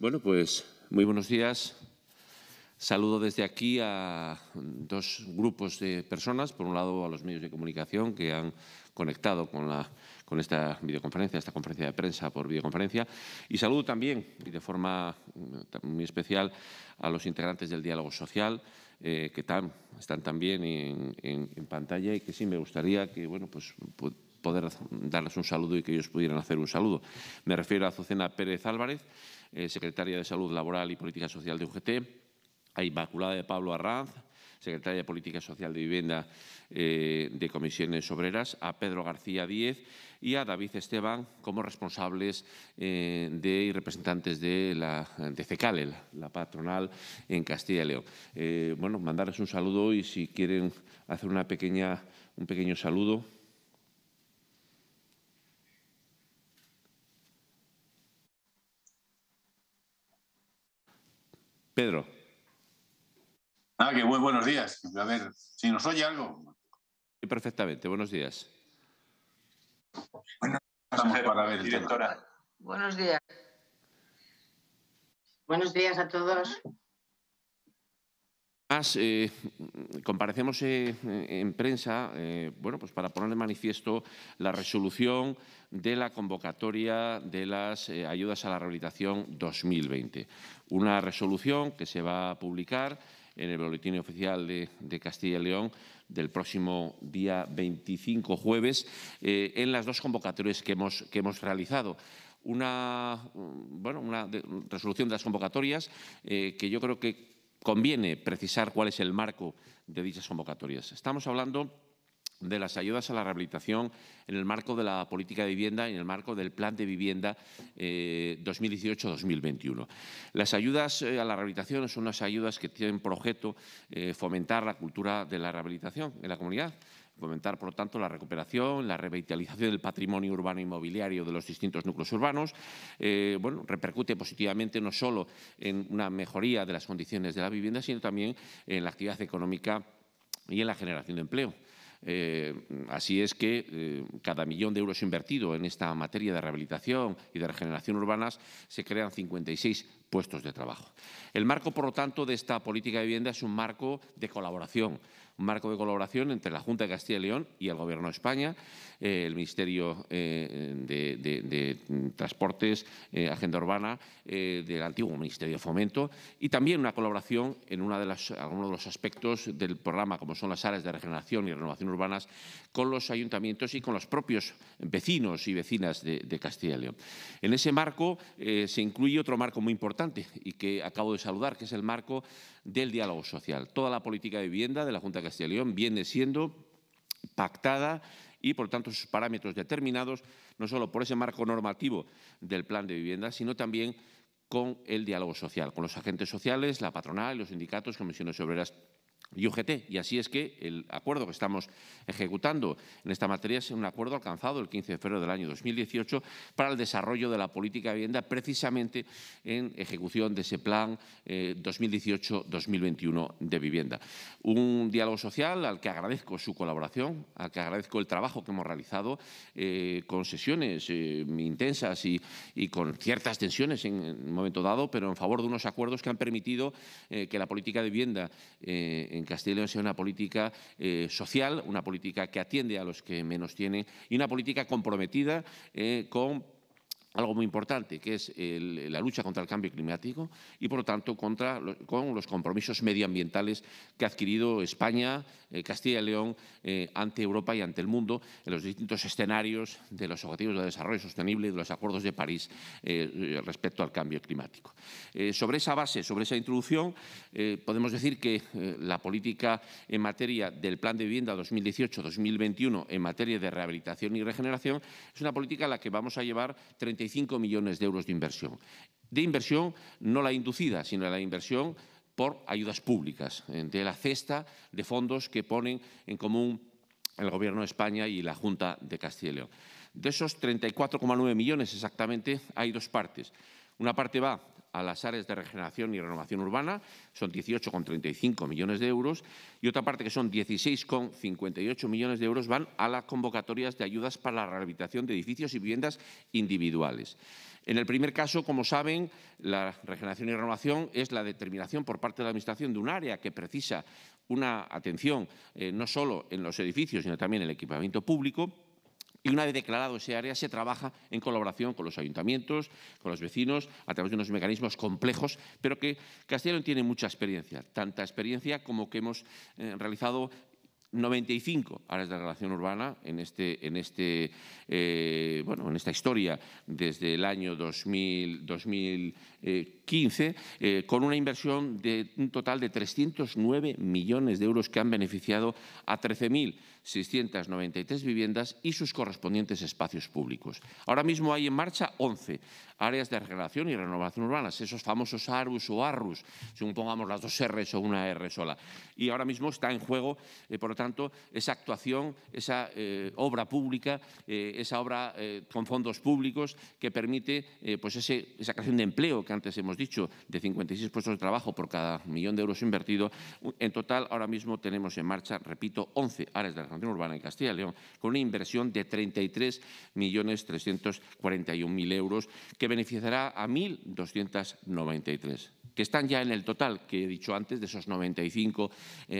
Bueno, pues muy buenos días. Saludo desde aquí a dos grupos de personas. Por un lado, a los medios de comunicación que han conectado con esta videoconferencia, esta conferencia de prensa por videoconferencia. Y saludo también, y de forma muy especial, a los integrantes del diálogo social, que están también en pantalla y que sí me gustaría que, bueno, pues poder darles un saludo y que ellos pudieran hacer un saludo. Me refiero a Azucena Pérez Álvarez, secretaria de Salud Laboral y Política Social de UGT, a Inmaculada de Pablo Arranz, secretaria de Política Social de Vivienda de Comisiones Obreras, a Pedro García Díez y a David Esteban como responsables y representantes de CECALE, la patronal en Castilla y León. Bueno, mandarles un saludo y si quieren hacer un pequeño saludo. Pedro. Ah, que muy buenos días. A ver, si nos oye algo. Sí, perfectamente. Buenos días. Bueno, estamos para ver, directora. Buenos días. Buenos días a todos. Además, comparecemos en prensa, bueno, pues para poner de manifiesto la resolución de la convocatoria de las ayudas a la rehabilitación 2020. Una resolución que se va a publicar en el Boletín Oficial de Castilla y León del próximo día 25, jueves, en las dos convocatorias que hemos realizado. Una resolución de las convocatorias que yo creo que conviene precisar cuál es el marco de dichas convocatorias. Estamos hablando de las ayudas a la rehabilitación en el marco de la política de vivienda y en el marco del plan de vivienda 2018-2021. Las ayudas a la rehabilitación son unas ayudas que tienen por objeto fomentar la cultura de la rehabilitación en la comunidad, fomentar, por lo tanto, la recuperación, la revitalización del patrimonio urbano inmobiliario de los distintos núcleos urbanos. Bueno, repercute positivamente no solo en una mejoría de las condiciones de la vivienda, sino también en la actividad económica y en la generación de empleo. Así es que cada millón de euros invertido en esta materia de rehabilitación y de regeneración urbanas se crean 56 puestos de trabajo. El marco, por lo tanto, de esta política de vivienda es un marco de colaboración. Un marco de colaboración entre la Junta de Castilla y León y el Gobierno de España, el Ministerio de Transportes, Agenda Urbana, del antiguo Ministerio de Fomento y también una colaboración en algunos de los aspectos del programa, como son las áreas de regeneración y renovación urbanas, con los ayuntamientos y con los propios vecinos y vecinas de Castilla y León. En ese marco se incluye otro marco muy importante y que acabo de saludar, que es el marco del diálogo social. Toda la política de vivienda de la Junta de Castilla y León viene siendo pactada y, por tanto, sus parámetros determinados no solo por ese marco normativo del plan de vivienda, sino también con el diálogo social, con los agentes sociales, la patronal, los sindicatos, comisiones obreras y UGT. Y así es que el acuerdo que estamos ejecutando en esta materia es un acuerdo alcanzado el 15 de febrero del año 2018 para el desarrollo de la política de vivienda, precisamente en ejecución de ese plan 2018-2021 de vivienda. Un diálogo social al que agradezco su colaboración, al que agradezco el trabajo que hemos realizado con sesiones intensas y con ciertas tensiones en un momento dado, pero en favor de unos acuerdos que han permitido que la política de vivienda en Castilla y León sea una política social, una política que atiende a los que menos tienen y una política comprometida con algo muy importante, que es la lucha contra el cambio climático y, por lo tanto, con los compromisos medioambientales que ha adquirido España, Castilla y León, ante Europa y ante el mundo, en los distintos escenarios de los Objetivos de Desarrollo Sostenible y de los Acuerdos de París respecto al cambio climático. Sobre esa base, sobre esa introducción, podemos decir que la política en materia del Plan de Vivienda 2018-2021 en materia de rehabilitación y regeneración es una política a la que vamos a llevar 35 millones de euros de inversión. De inversión no la inducida, sino la inversión por ayudas públicas, de la cesta de fondos que ponen en común el Gobierno de España y la Junta de Castilla y León. De esos 34,9 millones exactamente hay dos partes. Una parte va a las áreas de regeneración y renovación urbana, son 18,35 millones de euros, y otra parte, que son 16,58 millones de euros, van a las convocatorias de ayudas para la rehabilitación de edificios y viviendas individuales. En el primer caso, como saben, la regeneración y renovación es la determinación por parte de la Administración de un área que precisa una atención no solo en los edificios, sino también en el equipamiento público. Y una vez declarado ese área, se trabaja en colaboración con los ayuntamientos, con los vecinos, a través de unos mecanismos complejos, pero que Castilla y León tiene mucha experiencia, tanta experiencia como que hemos realizado 95 áreas de relación urbana en esta historia desde el año 2015, con una inversión de un total de 309 millones de euros que han beneficiado a 13.693 viviendas y sus correspondientes espacios públicos. Ahora mismo hay en marcha 11 áreas de regeneración y renovación urbanas, esos famosos ARRUS o ARRUS, según pongamos las dos R's o una R sola. Y ahora mismo está en juego, por lo tanto, esa actuación, esa obra pública, esa obra con fondos públicos que permite esa creación de empleo que antes hemos dicho, de 56 puestos de trabajo por cada millón de euros invertido. En total, ahora mismo tenemos en marcha, repito, 11 áreas de regeneración urbana en Castilla y León, con una inversión de 33.341.000 euros que beneficiará a 1.293, que están ya en el total que he dicho antes, de esos 95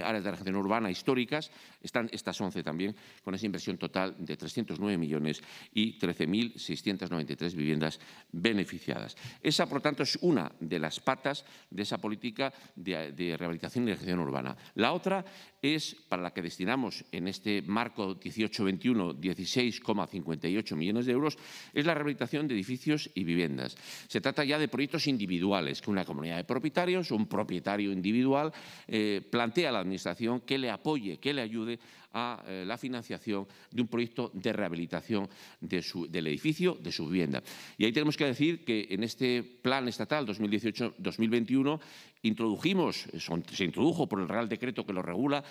áreas de regeneración urbana históricas, están estas 11 también, con esa inversión total de 309 millones y 13.693 viviendas beneficiadas. Esa, por lo tanto, es una de las patas de esa política de rehabilitación y regeneración urbana. La otra es, para la que destinamos en este marco 18-21 16,58 millones de euros, es la rehabilitación de edificios y viviendas. Se trata ya de proyectos individuales que una comunidad de propietarios, un propietario individual, plantea a la Administración que le apoye, que le ayude a la financiación de un proyecto de rehabilitación del edificio, de su vivienda. Y ahí tenemos que decir que en este plan estatal 2018-2021 se introdujo por el Real Decreto que lo regula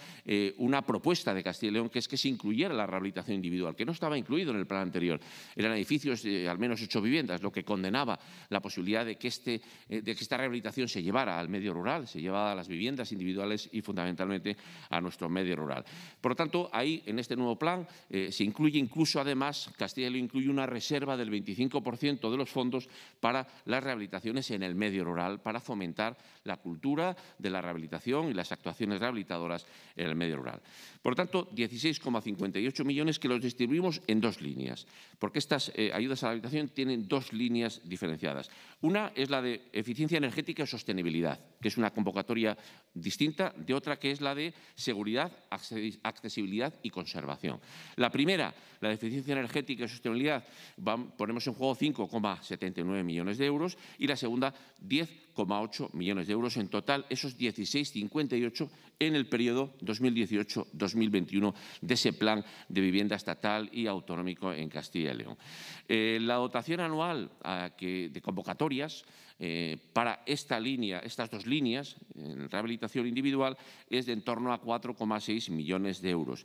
una propuesta de Castilla y León, que es que se incluyera la rehabilitación individual, que no estaba incluido en el plan anterior. Eran edificios de al menos 8 viviendas, lo que condenaba la posibilidad de que esta rehabilitación se llevara al medio rural, se llevara a las viviendas individuales y fundamentalmente a nuestro medio rural. Por lo tanto, ahí en este nuevo plan se incluye incluso, además, Castilla y León incluye una reserva del 25% de los fondos para las rehabilitaciones en el medio rural, para fomentar la cultura de la rehabilitación y las actuaciones rehabilitadoras en el medio rural. Por lo tanto, 16,58 millones que los distribuimos en 2 líneas, porque estas ayudas a la habitación tienen 2 líneas diferenciadas. Una es la de eficiencia energética y sostenibilidad, que es una convocatoria distinta de otra que es la de seguridad, accesibilidad y conservación. La primera, la de eficiencia energética y sostenibilidad, ponemos en juego 5,79 millones de euros y la segunda 10,8 millones de euros. En total, esos 16,58 en el periodo 2018-2021 de ese plan de vivienda estatal y autonómico en Castilla y León. La dotación anual de convocatorias para estas 2 líneas, en rehabilitación individual, es de en torno a 4,6 millones de euros.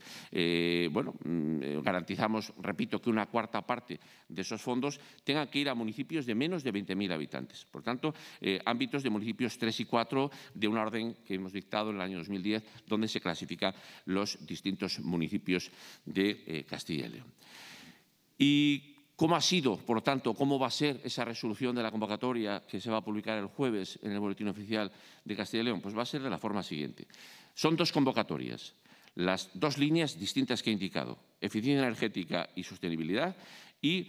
Garantizamos, repito, que una cuarta parte de esos fondos tengan que ir a municipios de menos de 20.000 habitantes. Por tanto, ámbitos de municipios 3 y 4 de una orden que hemos dictado en el año 2010, donde se clasifican los distintos municipios de Castilla y León. Y ¿cómo ha sido, por lo tanto, cómo va a ser esa resolución de la convocatoria que se va a publicar el jueves en el Boletín Oficial de Castilla y León? Pues va a ser de la forma siguiente. Son 2 convocatorias, las 2 líneas distintas que he indicado, eficiencia energética y sostenibilidad y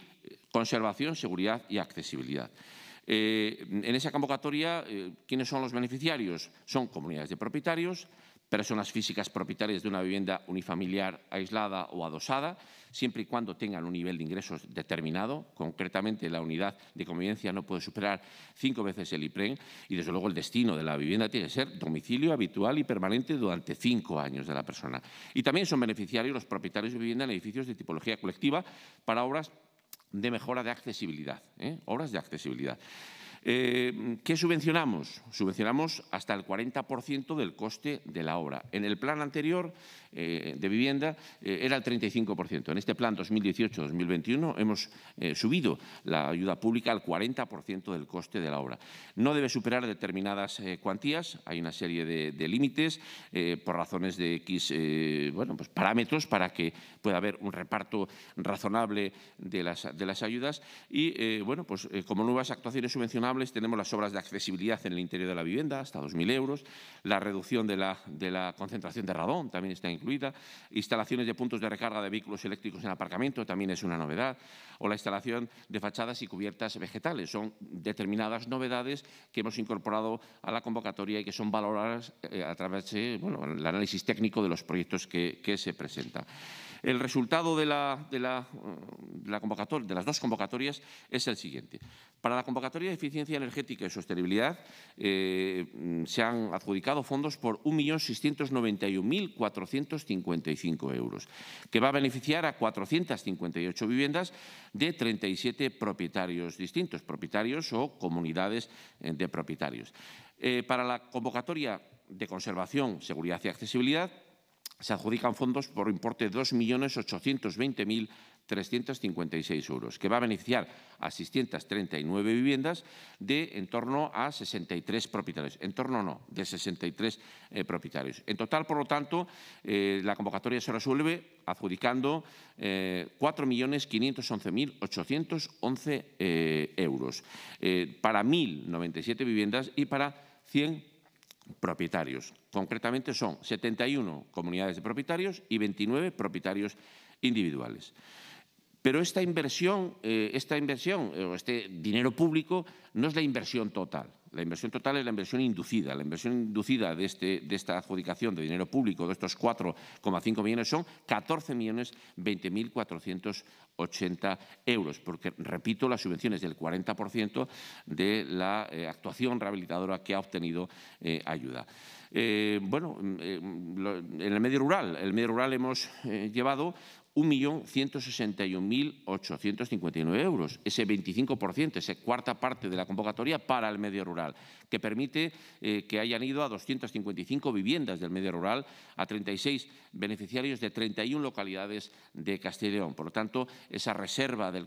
conservación, seguridad y accesibilidad. En esa convocatoria, ¿quiénes son los beneficiarios? Son comunidades de propietarios, personas físicas propietarias de una vivienda unifamiliar aislada o adosada, siempre y cuando tengan un nivel de ingresos determinado. Concretamente, la unidad de convivencia no puede superar 5 veces el IPREM y, desde luego, el destino de la vivienda tiene que ser domicilio habitual y permanente durante 5 años de la persona. Y también son beneficiarios los propietarios de vivienda en edificios de tipología colectiva para obras de mejora de accesibilidad, obras de accesibilidad. ¿Qué subvencionamos? Subvencionamos hasta el 40% del coste de la obra. En el plan anterior de vivienda era el 35%. En este plan 2018-2021 hemos subido la ayuda pública al 40% del coste de la obra. No debe superar determinadas cuantías, hay una serie de límites por razones de X bueno, pues parámetros para que pueda haber un reparto razonable de las ayudas y bueno, pues, como nuevas actuaciones subvencionables tenemos las obras de accesibilidad en el interior de la vivienda hasta 2.000 euros, la reducción de la concentración de radón también está incluida, instalaciones de puntos de recarga de vehículos eléctricos en aparcamiento también es una novedad, o la instalación de fachadas y cubiertas vegetales. Son determinadas novedades que hemos incorporado a la convocatoria y que son valoradas a través de, bueno, el análisis técnico de los proyectos que se presentan. El resultado de la convocatoria, de las dos convocatorias es el siguiente. Para la convocatoria de eficiencia energética y sostenibilidad se han adjudicado fondos por 1.691.455 euros, que va a beneficiar a 458 viviendas de 37 propietarios distintos, propietarios o comunidades de propietarios. Para la convocatoria de conservación, seguridad y accesibilidad, se adjudican fondos por importe de 2.820.356 euros, que va a beneficiar a 639 viviendas de en torno a 63 propietarios. En torno no, de 63 propietarios. En total, por lo tanto, la convocatoria se resuelve adjudicando 4.511.811 euros para 1.097 viviendas y para 100 propietarios. Concretamente son 71 comunidades de propietarios y 29 propietarios individuales. Pero esta inversión o este dinero público no es la inversión total. La inversión total es la inversión inducida. La inversión inducida de esta adjudicación de dinero público, de estos 4,5 millones, son 14.020.480 euros, porque, repito, la subvención es del 40% de la actuación rehabilitadora que ha obtenido ayuda. Bueno, en el medio rural hemos llevado 1.161.859 euros, ese 25%, esa cuarta parte de la convocatoria para el medio rural, que permite que hayan ido a 255 viviendas del medio rural, a 36 beneficiarios de 31 localidades de Castilla y León. Por lo tanto, esa reserva de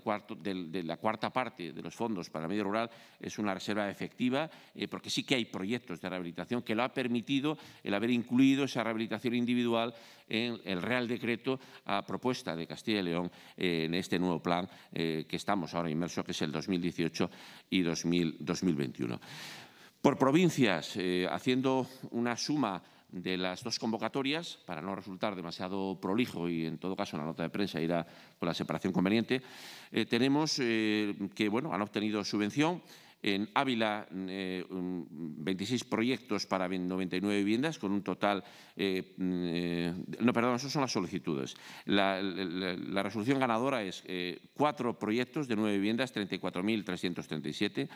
la cuarta parte de los fondos para el medio rural es una reserva efectiva, porque sí que hay proyectos de rehabilitación que lo ha permitido el haber incluido esa rehabilitación individual en el Real Decreto a propuesta de Castilla y León en este nuevo plan que estamos ahora inmersos, que es el 2018 y 2021. Por provincias, haciendo una suma de las dos convocatorias, para no resultar demasiado prolijo y, en todo caso, en la nota de prensa irá con la separación conveniente, tenemos que, bueno, han obtenido subvención. En Ávila, 26 proyectos para 99 viviendas, con un total… no, perdón, esas son las solicitudes. La resolución ganadora es 4 proyectos de 9 viviendas, 34.337.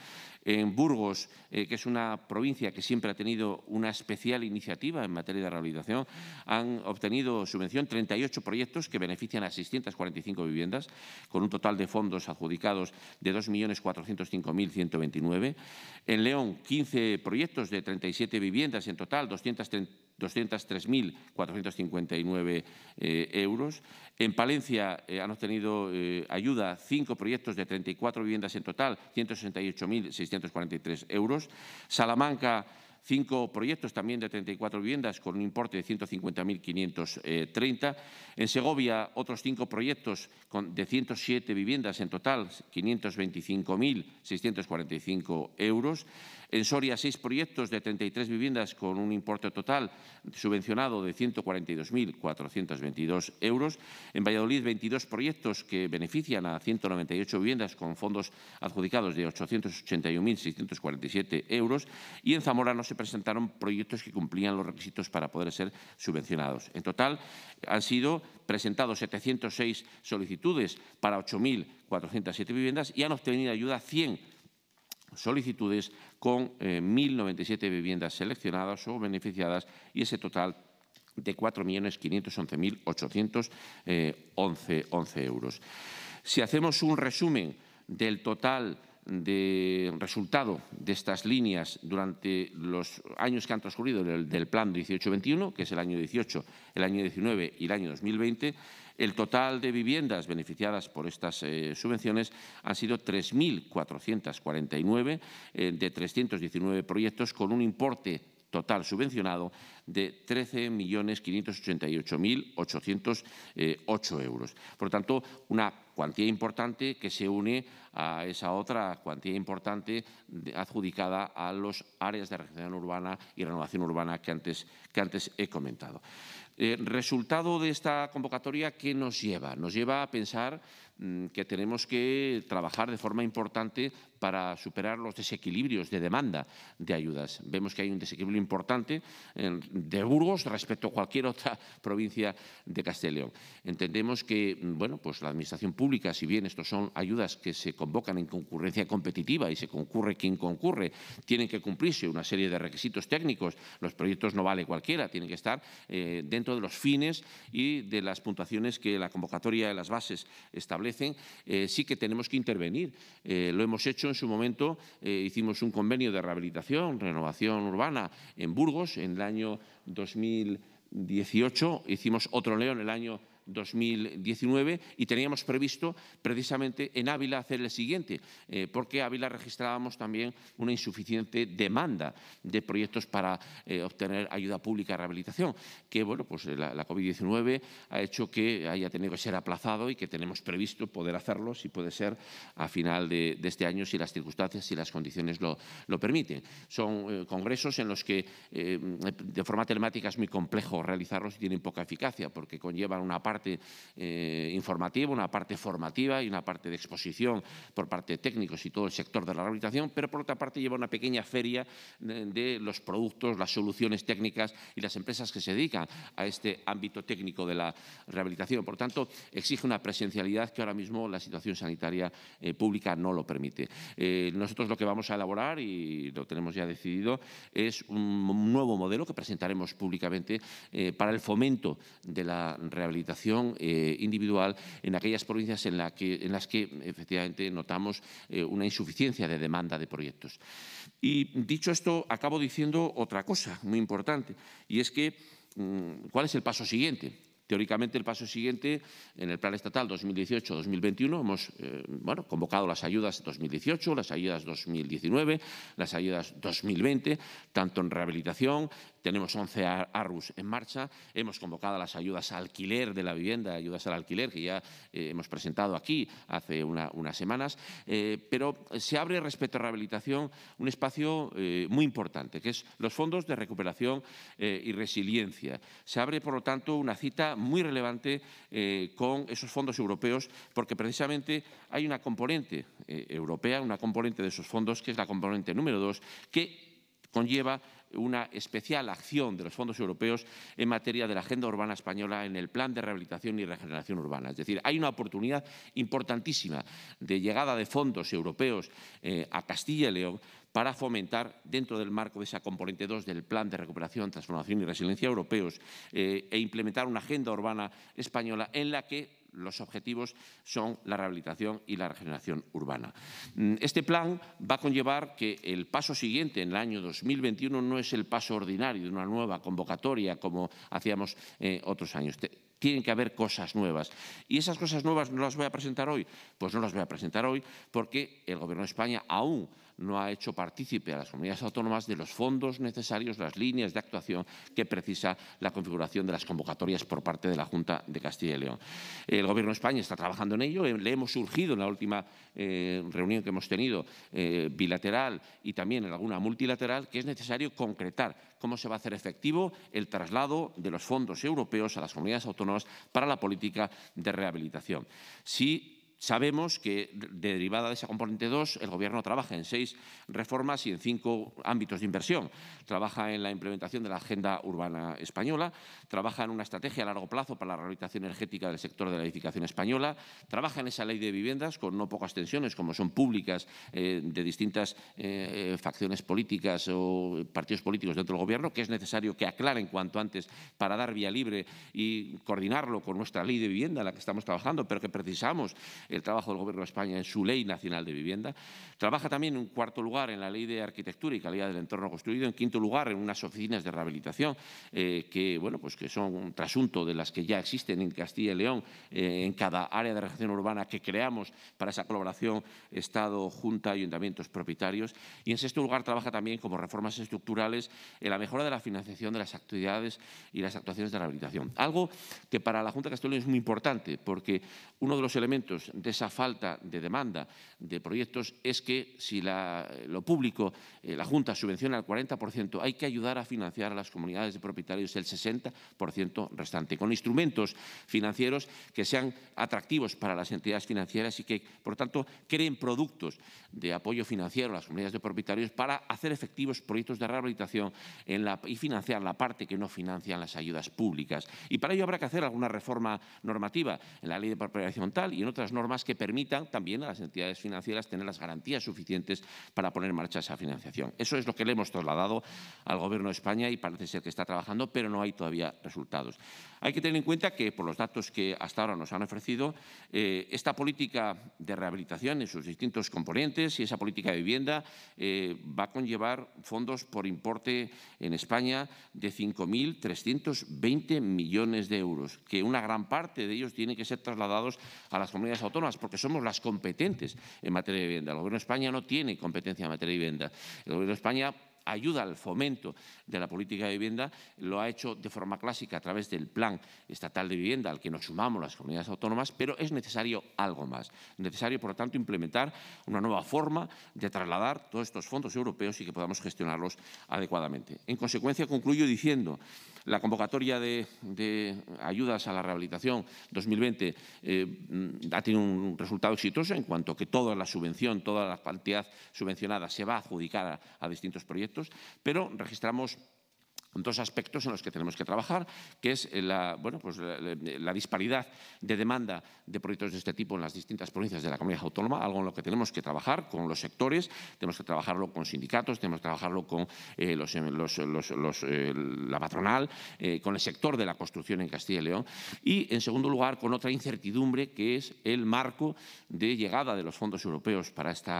En Burgos, que es una provincia que siempre ha tenido una especial iniciativa en materia de rehabilitación, han obtenido subvención 38 proyectos que benefician a 645 viviendas, con un total de fondos adjudicados de 2.405.120. En León, 15 proyectos de 37 viviendas, en total 203.459 euros. En Palencia han obtenido ayuda 5 proyectos de 34 viviendas, en total 168.643 euros. Salamanca, 5 proyectos también de 34 viviendas con un importe de 150.530. En Segovia, otros 5 proyectos de 107 viviendas, en total 525.645 euros. En Soria, 6 proyectos de 33 viviendas con un importe total subvencionado de 142.422 euros. En Valladolid, 22 proyectos que benefician a 198 viviendas con fondos adjudicados de 881.647 euros. Y en Zamora no se presentaron proyectos que cumplían los requisitos para poder ser subvencionados. En total, han sido presentados 706 solicitudes para 8.407 viviendas y han obtenido ayuda 100 solicitudes con 1.097 viviendas seleccionadas o beneficiadas y ese total de 4.511.811 euros. Si hacemos un resumen del total de resultado de estas líneas durante los años que han transcurrido del Plan 18-21, que es el año 18, el año 19 y el año 2020, el total de viviendas beneficiadas por estas subvenciones han sido 3.449 de 319 proyectos, con un importe total subvencionado de 13.588.808 euros. Por lo tanto, una cuantía importante que se une a esa otra cuantía importante adjudicada a las áreas de regeneración urbana y renovación urbana que antes he comentado. Resultado de esta convocatoria, ¿qué nos lleva? Nos lleva a pensar que tenemos que trabajar de forma importante para superar los desequilibrios de demanda de ayudas. Vemos que hay un desequilibrio importante de Burgos respecto a cualquier otra provincia de Castilla y León. Entendemos que, bueno, pues la Administración Pública, si bien estos son ayudas que se convocan en concurrencia competitiva y se concurre quien concurre, tienen que cumplirse una serie de requisitos técnicos. Los proyectos no vale cualquiera, tienen que estar dentro de los fines y de las puntuaciones que la convocatoria de las bases establecen. Sí que tenemos que intervenir. Lo hemos hecho en su momento, hicimos un convenio de rehabilitación, renovación urbana en Burgos en el año 2018, hicimos otro en León en el año 2019 y teníamos previsto precisamente en Ávila hacer el siguiente, porque Ávila registrábamos también una insuficiente demanda de proyectos para obtener ayuda pública a rehabilitación, que bueno, pues la COVID-19 ha hecho que haya tenido que ser aplazado y que tenemos previsto poder hacerlo, si puede ser, a final de este año, si las circunstancias y las condiciones lo permiten. Son congresos en los que de forma telemática es muy complejo realizarlos y tienen poca eficacia, porque conllevan una parte informativa, una parte formativa y una parte de exposición por parte de técnicos y todo el sector de la rehabilitación, pero por otra parte lleva una pequeña feria de los productos, las soluciones técnicas y las empresas que se dedican a este ámbito técnico de la rehabilitación. Por tanto, exige una presencialidad que ahora mismo la situación sanitaria pública no lo permite. Nosotros lo que vamos a elaborar, y lo tenemos ya decidido, es un nuevo modelo que presentaremos públicamente para el fomento de la rehabilitación individual en aquellas provincias en las que efectivamente notamos una insuficiencia de demanda de proyectos. Y dicho esto, acabo diciendo otra cosa muy importante, y es que ¿cuál es el paso siguiente? Teóricamente, el paso siguiente, en el Plan Estatal 2018-2021, hemos convocado las ayudas 2018, las ayudas 2019, las ayudas 2020, tanto en rehabilitación. Tenemos 11 ARRUS en marcha, hemos convocado las ayudas al alquiler de la vivienda, ayudas al alquiler, que ya hemos presentado aquí hace unas semanas, pero se abre respecto a rehabilitación un espacio muy importante, que es los fondos de recuperación y resiliencia. Se abre, por lo tanto, una cita muy relevante con esos fondos europeos, porque precisamente hay una componente europea, una componente de esos fondos, que es la componente número 2, que conlleva una especial acción de los fondos europeos en materia de la agenda urbana española en el plan de rehabilitación y regeneración urbana. Es decir, hay una oportunidad importantísima de llegada de fondos europeos a Castilla y León para fomentar, dentro del marco de esa componente 2 del Plan de Recuperación, Transformación y Resiliencia Europeos, e implementar una agenda urbana española en la que los objetivos son la rehabilitación y la regeneración urbana. Este plan va a conllevar que el paso siguiente, en el año 2021, no es el paso ordinario de una nueva convocatoria como hacíamos otros años. Tienen que haber cosas nuevas. Y esas cosas nuevas no las voy a presentar hoy. Pues no las voy a presentar hoy porque el Gobierno de España aún no ha hecho partícipe a las comunidades autónomas de los fondos necesarios, las líneas de actuación que precisa la configuración de las convocatorias por parte de la Junta de Castilla y León. El Gobierno de España está trabajando en ello. Le hemos surgido en la última reunión que hemos tenido bilateral y también en alguna multilateral que es necesario concretar cómo se va a hacer efectivo el traslado de los fondos europeos a las comunidades autónomas para la política de rehabilitación. Sí, sabemos que, derivada de esa componente 2, el Gobierno trabaja en 6 reformas y en 5 ámbitos de inversión. Trabaja en la implementación de la agenda urbana española, trabaja en una estrategia a largo plazo para la rehabilitación energética del sector de la edificación española, trabaja en esa ley de viviendas con no pocas tensiones, como son públicas de distintas facciones políticas o partidos políticos dentro del Gobierno, que es necesario que aclaren cuanto antes para dar vía libre y coordinarlo con nuestra ley de vivienda en la que estamos trabajando, pero que precisamos el trabajo del Gobierno de España en su Ley Nacional de Vivienda. Trabaja también, en cuarto lugar, en la Ley de Arquitectura y Calidad del Entorno Construido. En quinto lugar, en unas oficinas de rehabilitación que, bueno, pues que son un trasunto de las que ya existen en Castilla y León, en cada área de regeneración urbana que creamos para esa colaboración Estado, Junta, ayuntamientos, propietarios. Y, en sexto lugar, trabaja también como reformas estructurales en la mejora de la financiación de las actividades y las actuaciones de rehabilitación. Algo que para la Junta de Castilla y León es muy importante, porque uno de los elementos de esa falta de demanda de proyectos es que si lo público, la Junta subvenciona el 40%, hay que ayudar a financiar a las comunidades de propietarios el 60% restante, con instrumentos financieros que sean atractivos para las entidades financieras y que, por tanto, creen productos de apoyo financiero a las comunidades de propietarios para hacer efectivos proyectos de rehabilitación y financiar la parte que no financian las ayudas públicas. Y para ello habrá que hacer alguna reforma normativa en la Ley de Propiedad Horizontal y en otras normas que permitan también a las entidades financieras tener las garantías suficientes para poner en marcha esa financiación. Eso es lo que le hemos trasladado al Gobierno de España y parece ser que está trabajando, pero no hay todavía resultados. Hay que tener en cuenta que, por los datos que hasta ahora nos han ofrecido, esta política de rehabilitación en sus distintos componentes y esa política de vivienda va a conllevar fondos por importe en España de 5.320 millones de euros, que una gran parte de ellos tiene que ser trasladados a las comunidades autónomas, porque somos las competentes en materia de vivienda. El Gobierno de España no tiene competencia en materia de vivienda. El Gobierno de España ayuda al fomento de la política de vivienda, lo ha hecho de forma clásica a través del Plan Estatal de Vivienda al que nos sumamos las comunidades autónomas, pero es necesario algo más. Es necesario, por lo tanto, implementar una nueva forma de trasladar todos estos fondos europeos y que podamos gestionarlos adecuadamente. En consecuencia, concluyo diciendo: la convocatoria de ayudas a la rehabilitación 2020 ha tenido un resultado exitoso en cuanto que toda la cantidad subvencionada se va a adjudicar a distintos proyectos, pero registramos dos aspectos en los que tenemos que trabajar, que es la disparidad de demanda de proyectos de este tipo en las distintas provincias de la comunidad autónoma, algo en lo que tenemos que trabajar con los sectores, tenemos que trabajarlo con sindicatos, tenemos que trabajarlo con la patronal, con el sector de la construcción en Castilla y León y, en segundo lugar, con otra incertidumbre que es el marco de llegada de los fondos europeos para este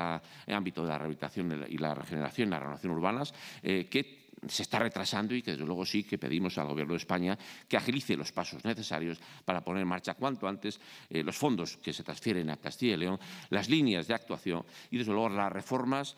ámbito de la rehabilitación y la regeneración y la renovación urbanas, que se está retrasando y que, desde luego, sí que pedimos al Gobierno de España que agilice los pasos necesarios para poner en marcha cuanto antes los fondos que se transfieren a Castilla y León, las líneas de actuación y, desde luego, las reformas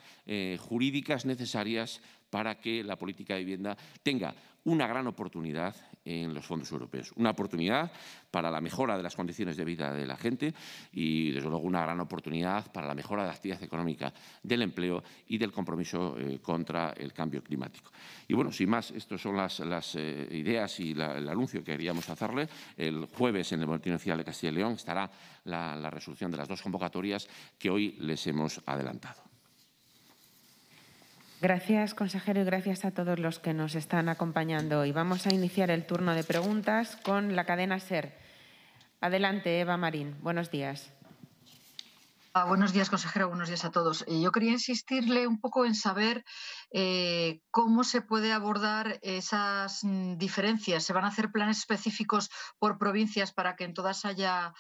jurídicas necesarias para que la política de vivienda tenga una gran oportunidad en los fondos europeos. Una oportunidad para la mejora de las condiciones de vida de la gente y, desde luego, una gran oportunidad para la mejora de la actividad económica, del empleo y del compromiso contra el cambio climático. Y, bueno, sin más, estas son las ideas y el anuncio que queríamos hacerle. El jueves, en el Boletín Oficial de Castilla y León, estará la resolución de las dos convocatorias que hoy les hemos adelantado. Gracias, consejero, y gracias a todos los que nos están acompañando hoy. Vamos a iniciar el turno de preguntas con la cadena SER. Adelante, Eva Marín. Buenos días. Buenos días, consejero. Buenos días a todos. Yo quería insistirle un poco en saber cómo se puede abordar esas diferencias. ¿Se van a hacer planes específicos por provincias para que en todas haya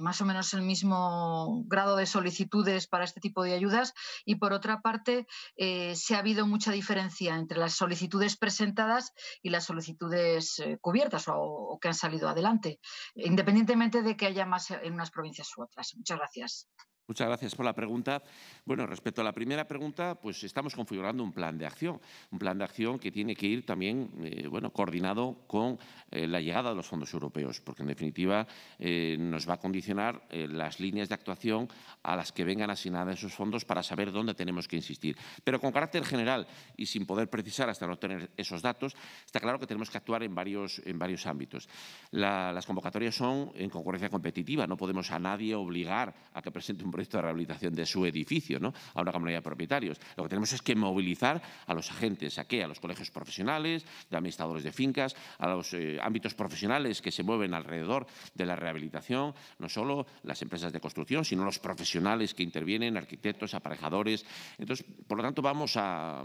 más o menos el mismo grado de solicitudes para este tipo de ayudas? Y, por otra parte, ¿se ha habido mucha diferencia entre las solicitudes presentadas y las solicitudes cubiertas o que han salido adelante, independientemente de que haya más en unas provincias u otras? Muchas gracias. Muchas gracias por la pregunta. Bueno, respecto a la primera pregunta, pues estamos configurando un plan de acción que tiene que ir también coordinado con la llegada de los fondos europeos, porque en definitiva nos va a condicionar las líneas de actuación a las que vengan asignadas esos fondos para saber dónde tenemos que insistir. Pero con carácter general y sin poder precisar hasta no tener esos datos, está claro que tenemos que actuar en varios ámbitos. Las convocatorias son en concurrencia competitiva, no podemos a nadie obligar a que presente un proyecto de rehabilitación de su edificio, ¿no?, a una comunidad de propietarios. Lo que tenemos es que movilizar a los agentes, a los colegios profesionales, de administradores de fincas, a los ámbitos profesionales que se mueven alrededor de la rehabilitación, no solo las empresas de construcción, sino los profesionales que intervienen, arquitectos, aparejadores. Entonces, por lo tanto, vamos a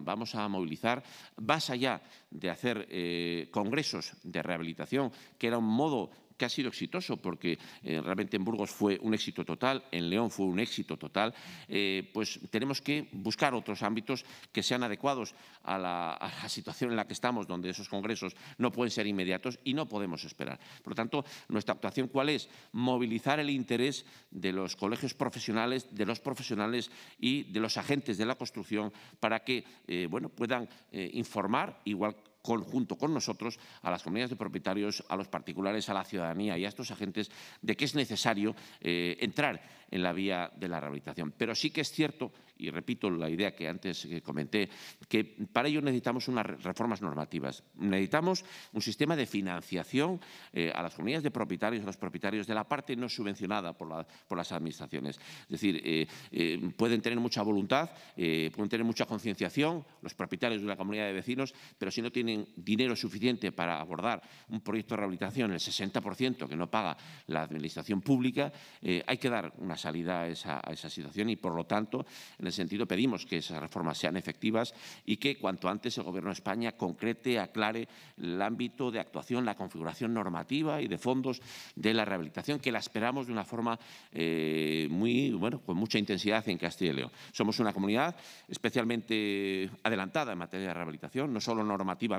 movilizar más allá de hacer congresos de rehabilitación, que era un modo que ha sido exitoso, porque realmente en Burgos fue un éxito total, en León fue un éxito total, pues tenemos que buscar otros ámbitos que sean adecuados a la situación en la que estamos, donde esos congresos no pueden ser inmediatos y no podemos esperar. Por lo tanto, nuestra actuación, ¿cuál es? Movilizar el interés de los colegios profesionales, de los profesionales y de los agentes de la construcción para que bueno, puedan informar, igual que junto con nosotros, a las comunidades de propietarios, a los particulares, a la ciudadanía y a estos agentes, de que es necesario entrar en la vía de la rehabilitación. Pero sí que es cierto, y repito la idea que antes comenté, que para ello necesitamos unas reformas normativas. Necesitamos un sistema de financiación a las comunidades de propietarios, a los propietarios de la parte no subvencionada por las administraciones. Es decir, pueden tener mucha voluntad, pueden tener mucha concienciación los propietarios de una comunidad de vecinos, pero si no tienen dinero suficiente para abordar un proyecto de rehabilitación, el 60% que no paga la administración pública, hay que dar una salida a esa situación y, por lo tanto, en ese sentido pedimos que esas reformas sean efectivas y que cuanto antes el Gobierno de España concrete, aclare el ámbito de actuación, la configuración normativa y de fondos de la rehabilitación, que la esperamos de una forma muy, bueno, con mucha intensidad en Castilla y León. Somos una comunidad especialmente adelantada en materia de rehabilitación, no solo normativa.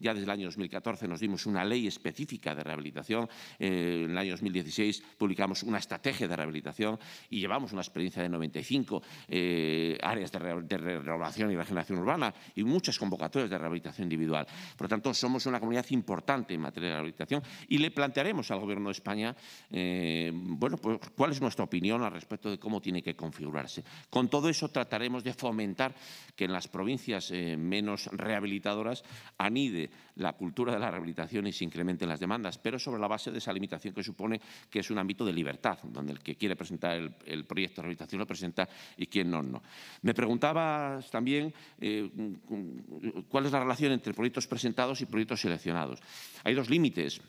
Ya desde el año 2014 nos dimos una ley específica de rehabilitación, en el año 2016 publicamos una estrategia de rehabilitación y llevamos una experiencia de 95 áreas de renovación y regeneración urbana y muchas convocatorias de rehabilitación individual. Por lo tanto, somos una comunidad importante en materia de rehabilitación y le plantearemos al Gobierno de España bueno, pues, cuál es nuestra opinión al respecto de cómo tiene que configurarse. Con todo eso trataremos de fomentar que en las provincias menos rehabilitadoras anide la cultura de la rehabilitación y se incrementen las demandas, pero sobre la base de esa limitación que supone que es un ámbito de libertad, donde el que quiere presentar el proyecto de rehabilitación lo presenta y quien no, no. Me preguntabas también cuál es la relación entre proyectos presentados y proyectos seleccionados. Hay dos límites,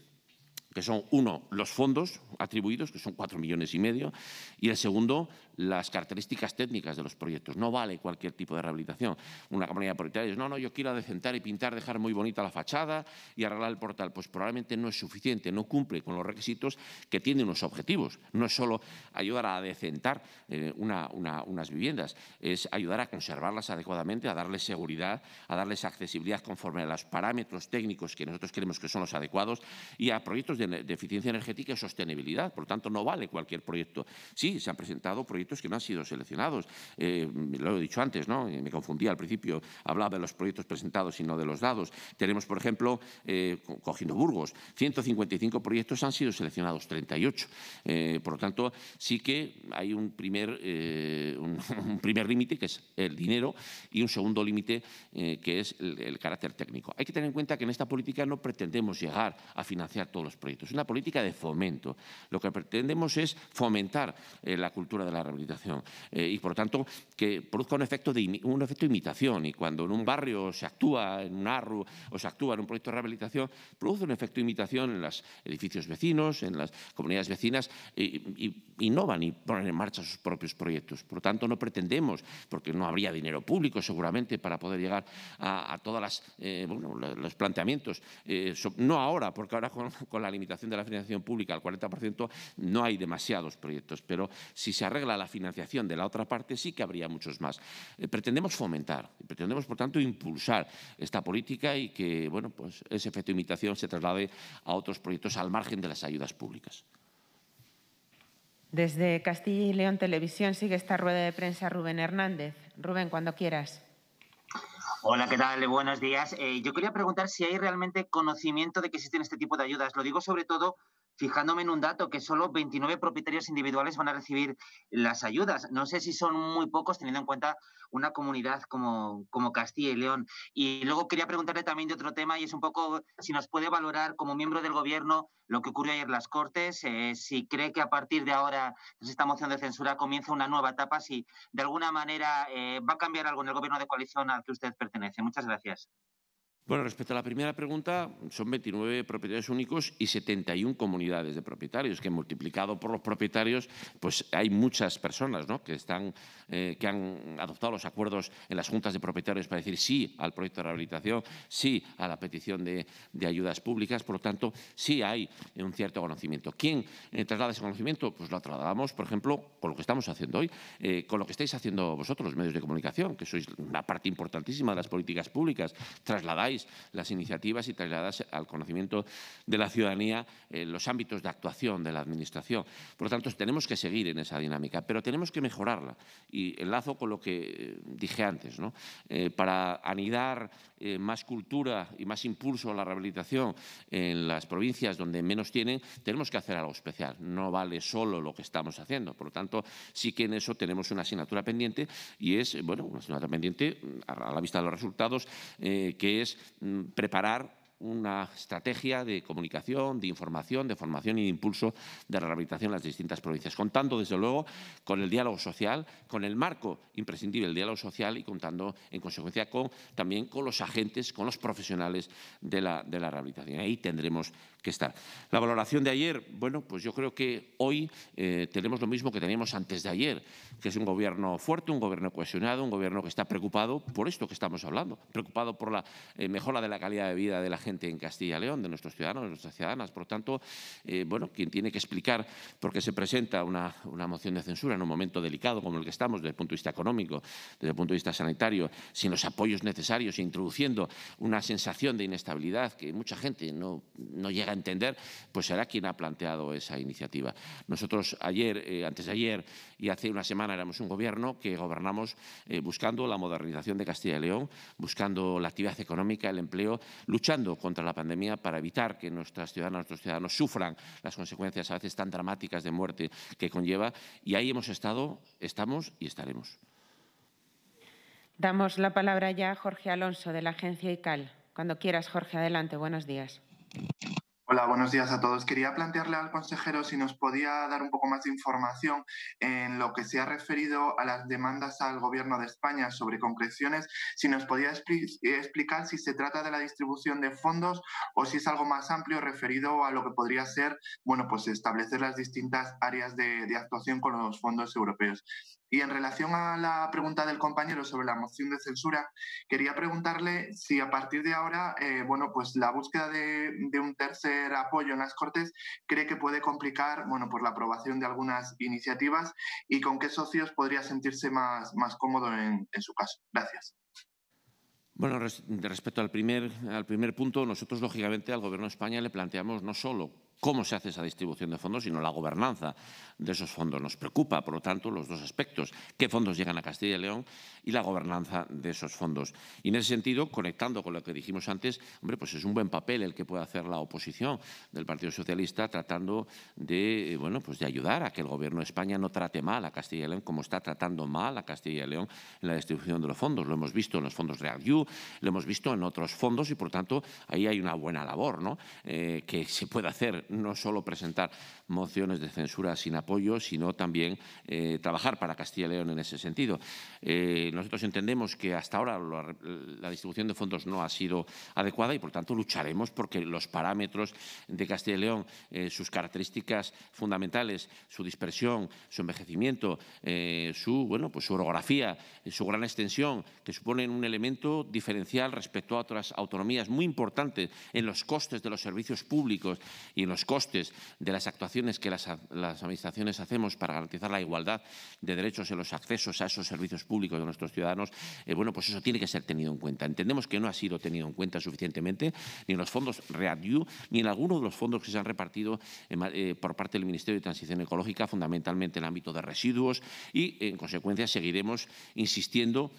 que son, uno, los fondos atribuidos, que son 4,5 millones, y el segundo, las características técnicas de los proyectos. No vale cualquier tipo de rehabilitación. Una comunidad propietaria dice, no, no, yo quiero adecentar y pintar, dejar muy bonita la fachada y arreglar el portal. Pues probablemente no es suficiente, no cumple con los requisitos que tienen los objetivos. No es solo ayudar a adecentar unas viviendas, es ayudar a conservarlas adecuadamente, a darles seguridad, a darles accesibilidad conforme a los parámetros técnicos que nosotros creemos que son los adecuados y a proyectos de eficiencia energética y sostenibilidad. Por lo tanto, no vale cualquier proyecto. Sí, se han presentado proyectos que no han sido seleccionados. Lo he dicho antes, ¿no? Me confundía al principio, hablaba de los proyectos presentados y no de los dados. Tenemos, por ejemplo, cogiendo Burgos, 155 proyectos han sido seleccionados, 38. Por lo tanto, sí que hay un primer límite, que es el dinero, y un segundo límite, que es el carácter técnico. Hay que tener en cuenta que en esta política no pretendemos llegar a financiar todos los proyectos. Es una política de fomento. Lo que pretendemos es fomentar la cultura de la rehabilitación y, por tanto, que produzca un efecto de imitación. Y cuando en un barrio se actúa en un ARRU o se actúa en un proyecto de rehabilitación, produce un efecto de imitación en los edificios vecinos, en las comunidades vecinas, y innovan y ponen en marcha sus propios proyectos. Por lo tanto, no pretendemos, porque no habría dinero público seguramente para poder llegar a todas las los planteamientos. No ahora, porque ahora con la limitación de la financiación pública al 40% no hay demasiados proyectos, pero si se arregla la financiación de la otra parte sí que habría muchos más. Pretendemos fomentar, pretendemos por tanto impulsar esta política y que bueno, pues ese efecto de imitación se traslade a otros proyectos al margen de las ayudas públicas. Desde Castilla y León Televisión sigue esta rueda de prensa Rubén Hernández. Rubén, cuando quieras. Hola, ¿qué tal? Buenos días. Yo quería preguntar si hay realmente conocimiento de que existen este tipo de ayudas. Lo digo sobre todo fijándome en un dato, que solo 29 propietarios individuales van a recibir las ayudas. No sé si son muy pocos, teniendo en cuenta una comunidad como Castilla y León. Y luego quería preguntarle también de otro tema, y es un poco si nos puede valorar como miembro del Gobierno lo que ocurrió ayer en las Cortes, si cree que a partir de ahora, tras esta moción de censura, comienza una nueva etapa, si de alguna manera va a cambiar algo en el Gobierno de coalición al que usted pertenece. Muchas gracias. Bueno, respecto a la primera pregunta, son 29 propietarios únicos y 71 comunidades de propietarios, que multiplicado por los propietarios, pues hay muchas personas, ¿no?, que han adoptado los acuerdos en las juntas de propietarios para decir sí al proyecto de rehabilitación, sí a la petición de ayudas públicas. Por lo tanto, sí hay un cierto conocimiento. ¿Quién traslada ese conocimiento? Pues lo trasladamos, por ejemplo, con lo que estamos haciendo hoy, con lo que estáis haciendo vosotros, los medios de comunicación, que sois una parte importantísima de las políticas públicas. Trasladáis las iniciativas y trasladadas al conocimiento de la ciudadanía los ámbitos de actuación de la Administración. Por lo tanto, tenemos que seguir en esa dinámica, pero tenemos que mejorarla. Y enlazo con lo que dije antes, ¿no? Para anidar más cultura y más impulso a la rehabilitación en las provincias donde menos tienen, tenemos que hacer algo especial. No vale solo lo que estamos haciendo. Por lo tanto, sí que en eso tenemos una asignatura pendiente y es, bueno, una asignatura pendiente a la vista de los resultados, que es preparar una estrategia de comunicación, de información, de formación y de impulso de la rehabilitación en las distintas provincias, contando desde luego con el diálogo social, con el marco imprescindible del diálogo social y contando en consecuencia también con los agentes, con los profesionales de la rehabilitación. Ahí tendremos que estar. La valoración de ayer, bueno, pues yo creo que hoy tenemos lo mismo que teníamos antes de ayer, que es un gobierno fuerte, un gobierno cohesionado, un gobierno que está preocupado por esto que estamos hablando, preocupado por la mejora de la calidad de vida de la gente en Castilla y León, de nuestros ciudadanos, de nuestras ciudadanas. Por lo tanto, bueno, quien tiene que explicar por qué se presenta una moción de censura en un momento delicado como el que estamos desde el punto de vista económico, desde el punto de vista sanitario, sin los apoyos necesarios e introduciendo una sensación de inestabilidad que mucha gente no llega a entender, pues será quien ha planteado esa iniciativa. Nosotros ayer, antes de ayer y hace una semana éramos un gobierno que gobernamos buscando la modernización de Castilla y León, buscando la actividad económica, el empleo, luchando contra la pandemia para evitar que nuestras ciudadanas, nuestros ciudadanos sufran las consecuencias a veces tan dramáticas de muerte que conlleva, y ahí hemos estado, estamos y estaremos. Damos la palabra ya a Jorge Alonso de la agencia ICAL. Cuando quieras, Jorge, adelante. Buenos días. Hola, buenos días a todos. Quería plantearle al consejero si nos podía dar un poco más de información en lo que se ha referido a las demandas al Gobierno de España sobre concreciones, si nos podía explicar si se trata de la distribución de fondos o si es algo más amplio referido a lo que podría ser, bueno, pues establecer las distintas áreas de actuación con los fondos europeos. Y en relación a la pregunta del compañero sobre la moción de censura, quería preguntarle si a partir de ahora, bueno, pues la búsqueda de un tercer apoyo en las Cortes cree que puede complicar, bueno, pues la aprobación de algunas iniciativas y con qué socios podría sentirse más cómodo en su caso. Gracias. Bueno, respecto al primer punto, nosotros lógicamente al Gobierno de España le planteamos no solo cómo se hace esa distribución de fondos, sino la gobernanza de esos fondos. Nos preocupa, por lo tanto, los dos aspectos, qué fondos llegan a Castilla y León y la gobernanza de esos fondos. Y en ese sentido, conectando con lo que dijimos antes, hombre, pues es un buen papel el que puede hacer la oposición del Partido Socialista tratando de, bueno, pues de ayudar a que el Gobierno de España no trate mal a Castilla y León como está tratando mal a Castilla y León en la distribución de los fondos. Lo hemos visto en los fondos REACT-EU, lo hemos visto en otros fondos y, por tanto, ahí hay una buena labor, ¿no?, que se puede hacer. No solo presentar mociones de censura sin apoyo, sino también trabajar para Castilla y León en ese sentido. Nosotros entendemos que hasta ahora la distribución de fondos no ha sido adecuada y, por tanto, lucharemos porque los parámetros de Castilla y León, sus características fundamentales, su dispersión, su envejecimiento, bueno, pues su orografía, su gran extensión, que suponen un elemento diferencial respecto a otras autonomías muy importantes en los costes de los servicios públicos y en los costes de las actuaciones que las administraciones hacemos para garantizar la igualdad de derechos en los accesos a esos servicios públicos de nuestros ciudadanos, bueno, pues eso tiene que ser tenido en cuenta. Entendemos que no ha sido tenido en cuenta suficientemente ni en los fondos REACT-EU ni en alguno de los fondos que se han repartido por parte del Ministerio de Transición Ecológica, fundamentalmente en el ámbito de residuos y, en consecuencia, seguiremos insistiendo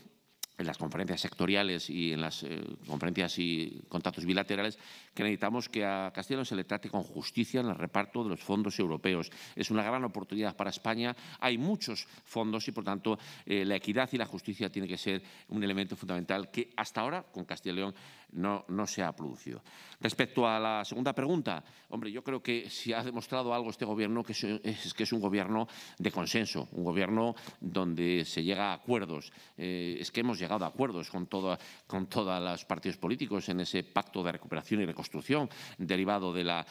en las conferencias sectoriales y en las conferencias y contactos bilaterales, que necesitamos que a Castilla y León se le trate con justicia en el reparto de los fondos europeos. Es una gran oportunidad para España. Hay muchos fondos y, por tanto, la equidad y la justicia tiene que ser un elemento fundamental que hasta ahora con Castilla y León no se ha producido. Respecto a la segunda pregunta, hombre, yo creo que si ha demostrado algo este Gobierno que es un Gobierno de consenso, un Gobierno donde se llega a acuerdos. Es que hemos llegado a acuerdos con todos los partidos políticos en ese pacto de recuperación y reconstrucción derivado de la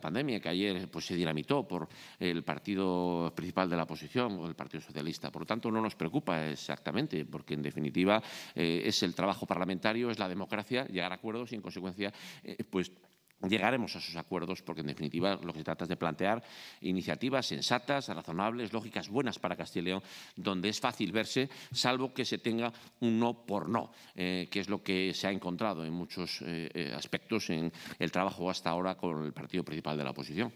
pandemia, que ayer pues, se dinamitó por el partido principal de la oposición, o el Partido Socialista. Por lo tanto, no nos preocupa exactamente, porque en definitiva es el trabajo parlamentario, es la democracia, llegar a acuerdos y en consecuencia pues llegaremos a esos acuerdos, porque en definitiva lo que se trata es de plantear iniciativas sensatas, razonables, lógicas, buenas para Castilla y León, donde es fácil verse, salvo que se tenga un no por no, que es lo que se ha encontrado en muchos aspectos en el trabajo hasta ahora con el partido principal de la oposición.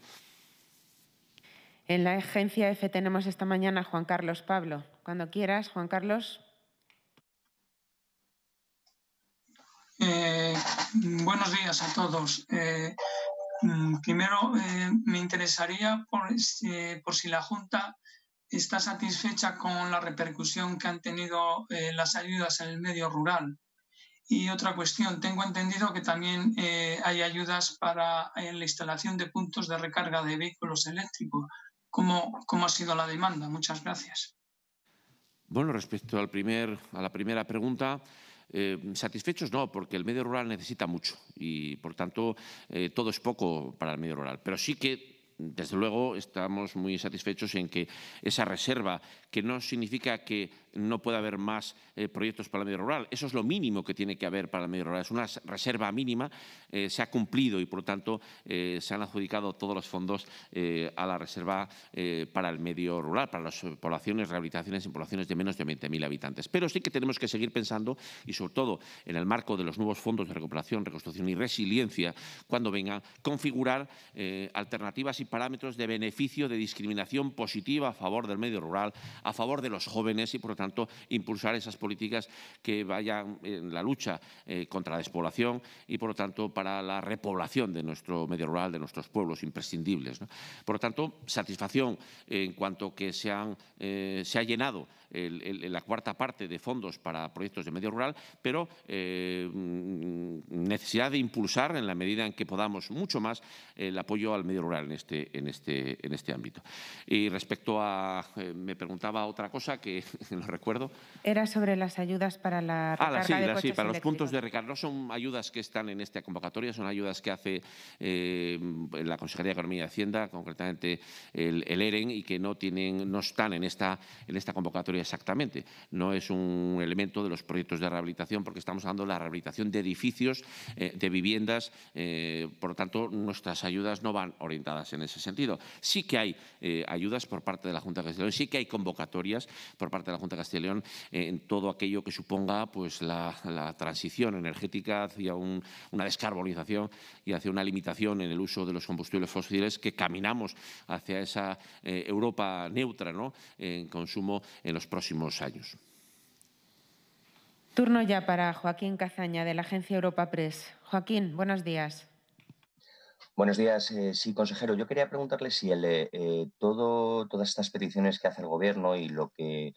En la agencia F tenemos esta mañana a Juan Carlos Pablo. Cuando quieras, Juan Carlos. Buenos días a todos. Primero, me interesaría por si la Junta está satisfecha con la repercusión que han tenido las ayudas en el medio rural. Y otra cuestión, tengo entendido que también hay ayudas para la instalación de puntos de recarga de vehículos eléctricos. ¿Cómo ha sido la demanda? Muchas gracias. Bueno, respecto a la primera pregunta, satisfechos no, porque el medio rural necesita mucho y, por tanto, todo es poco para el medio rural. Pero sí que, desde luego, estamos muy satisfechos en que esa reserva, que no significa que no pueda haber más proyectos para el medio rural, eso es lo mínimo que tiene que haber para el medio rural, es una reserva mínima, se ha cumplido y, por lo tanto, se han adjudicado todos los fondos a la reserva para el medio rural, para las poblaciones, rehabilitaciones en poblaciones de menos de 20.000 habitantes. Pero sí que tenemos que seguir pensando y, sobre todo, en el marco de los nuevos fondos de recuperación, reconstrucción y resiliencia, cuando vengan, configurar alternativas y parámetros de beneficio de discriminación positiva a favor del medio rural, a favor de los jóvenes y, por lo tanto, impulsar esas políticas que vayan en la lucha contra la despoblación y, por lo tanto, para la repoblación de nuestro medio rural, de nuestros pueblos imprescindibles, ¿no? Por lo tanto, satisfacción en cuanto que se ha llenado la cuarta parte de fondos para proyectos de medio rural, pero necesidad de impulsar, en la medida en que podamos, mucho más el apoyo al medio rural en este ámbito. Y respecto a… me preguntaba otra cosa que no recuerdo. Era sobre las ayudas para la recarga de coches para los puntos de recarga. No son ayudas que están en esta convocatoria, son ayudas que hace la Consejería de Economía y Hacienda, concretamente el EREN, y que no están en esta convocatoria exactamente. No es un elemento de los proyectos de rehabilitación, porque estamos hablando de la rehabilitación de edificios, de viviendas, por lo tanto, nuestras ayudas no van orientadas en ese sentido. Sí que hay ayudas por parte de la Junta de Castilla y León, sí que hay convocatorias por parte de la Junta de Castilla y León en todo aquello que suponga pues la transición energética hacia una descarbonización y hacia una limitación en el uso de los combustibles fósiles, que caminamos hacia esa Europa neutra, ¿no?, en consumo en los próximos años. Turno ya para Joaquín Cazaña, de la agencia Europa Press. Joaquín, buenos días. Buenos días. Sí, consejero, yo quería preguntarle si todas estas peticiones que hace el Gobierno y lo que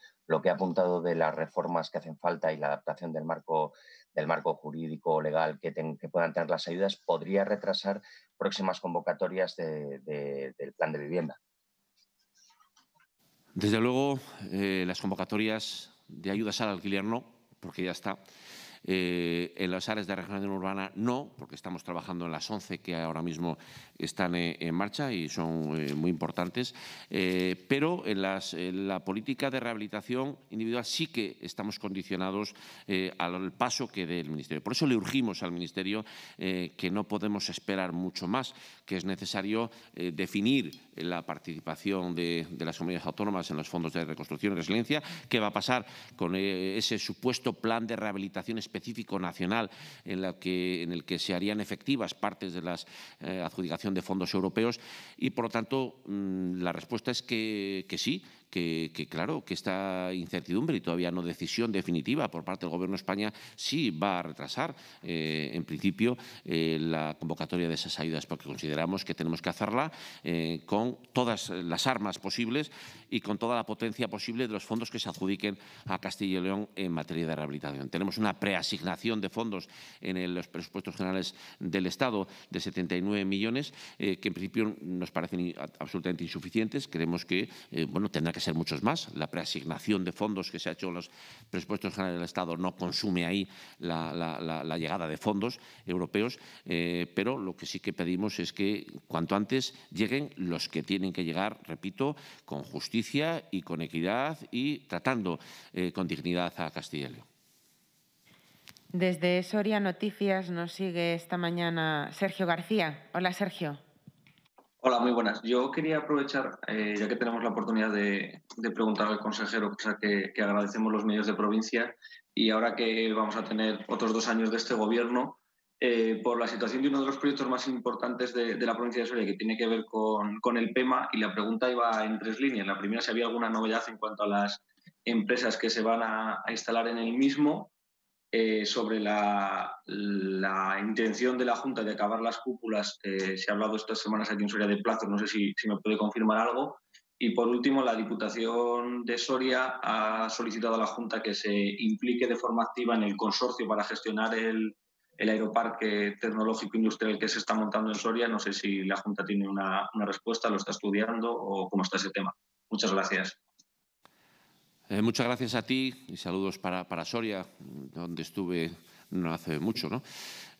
ha apuntado de las reformas que hacen falta y la adaptación del marco jurídico legal que puedan tener las ayudas podría retrasar próximas convocatorias del plan de vivienda. Desde luego, las convocatorias de ayudas al alquiler no, porque ya está. En las áreas de regeneración urbana no, porque estamos trabajando en las 11 que ahora mismo están en marcha y son muy importantes, pero en la política de rehabilitación individual sí que estamos condicionados al paso que dé el Ministerio. Por eso le urgimos al Ministerio que no podemos esperar mucho más, que es necesario definir la participación de las comunidades autónomas en los fondos de reconstrucción y resiliencia, qué va a pasar con ese supuesto plan de rehabilitación específico nacional en el que se harían efectivas partes de la adjudicación de fondos europeos y, por lo tanto, la respuesta es que sí, que claro, que esta incertidumbre y todavía no decisión definitiva por parte del Gobierno de España sí va a retrasar, en principio, la convocatoria de esas ayudas, porque consideramos que tenemos que hacerla con todas las armas posibles y con toda la potencia posible de los fondos que se adjudiquen a Castilla y León en materia de rehabilitación. Tenemos una preasignación de fondos en los presupuestos generales del Estado de 79 millones, que en principio nos parecen absolutamente insuficientes. Creemos que bueno, tendrá que ser muchos más. La preasignación de fondos que se ha hecho en los presupuestos generales del Estado no consume ahí la llegada de fondos europeos, pero lo que sí que pedimos es que cuanto antes lleguen los que tienen que llegar, repito, con justicia y con equidad y tratando con dignidad a Castilla y León. Desde Soria Noticias nos sigue esta mañana Sergio García. Hola, Sergio. Hola, muy buenas. Yo quería aprovechar, ya que tenemos la oportunidad de preguntar al consejero, cosa que agradecemos los medios de provincia, y ahora que vamos a tener otros 2 años de este gobierno, por la situación de uno de los proyectos más importantes de la provincia de Soria, que tiene que ver con el PEMA, y la pregunta iba en 3 líneas. La primera, si había alguna novedad en cuanto a las empresas que se van a instalar en el mismo, sobre la intención de la Junta de acabar las cúpulas. Se ha hablado estas semanas aquí en Soria de plazos, no sé si me puede confirmar algo. Y por último, la Diputación de Soria ha solicitado a la Junta que se implique de forma activa en el consorcio para gestionar el aeroparque tecnológico industrial que se está montando en Soria. No sé si la Junta tiene una respuesta, lo está estudiando o cómo está ese tema. Muchas gracias. Muchas gracias a ti y saludos para Soria, donde estuve no hace mucho, ¿no?,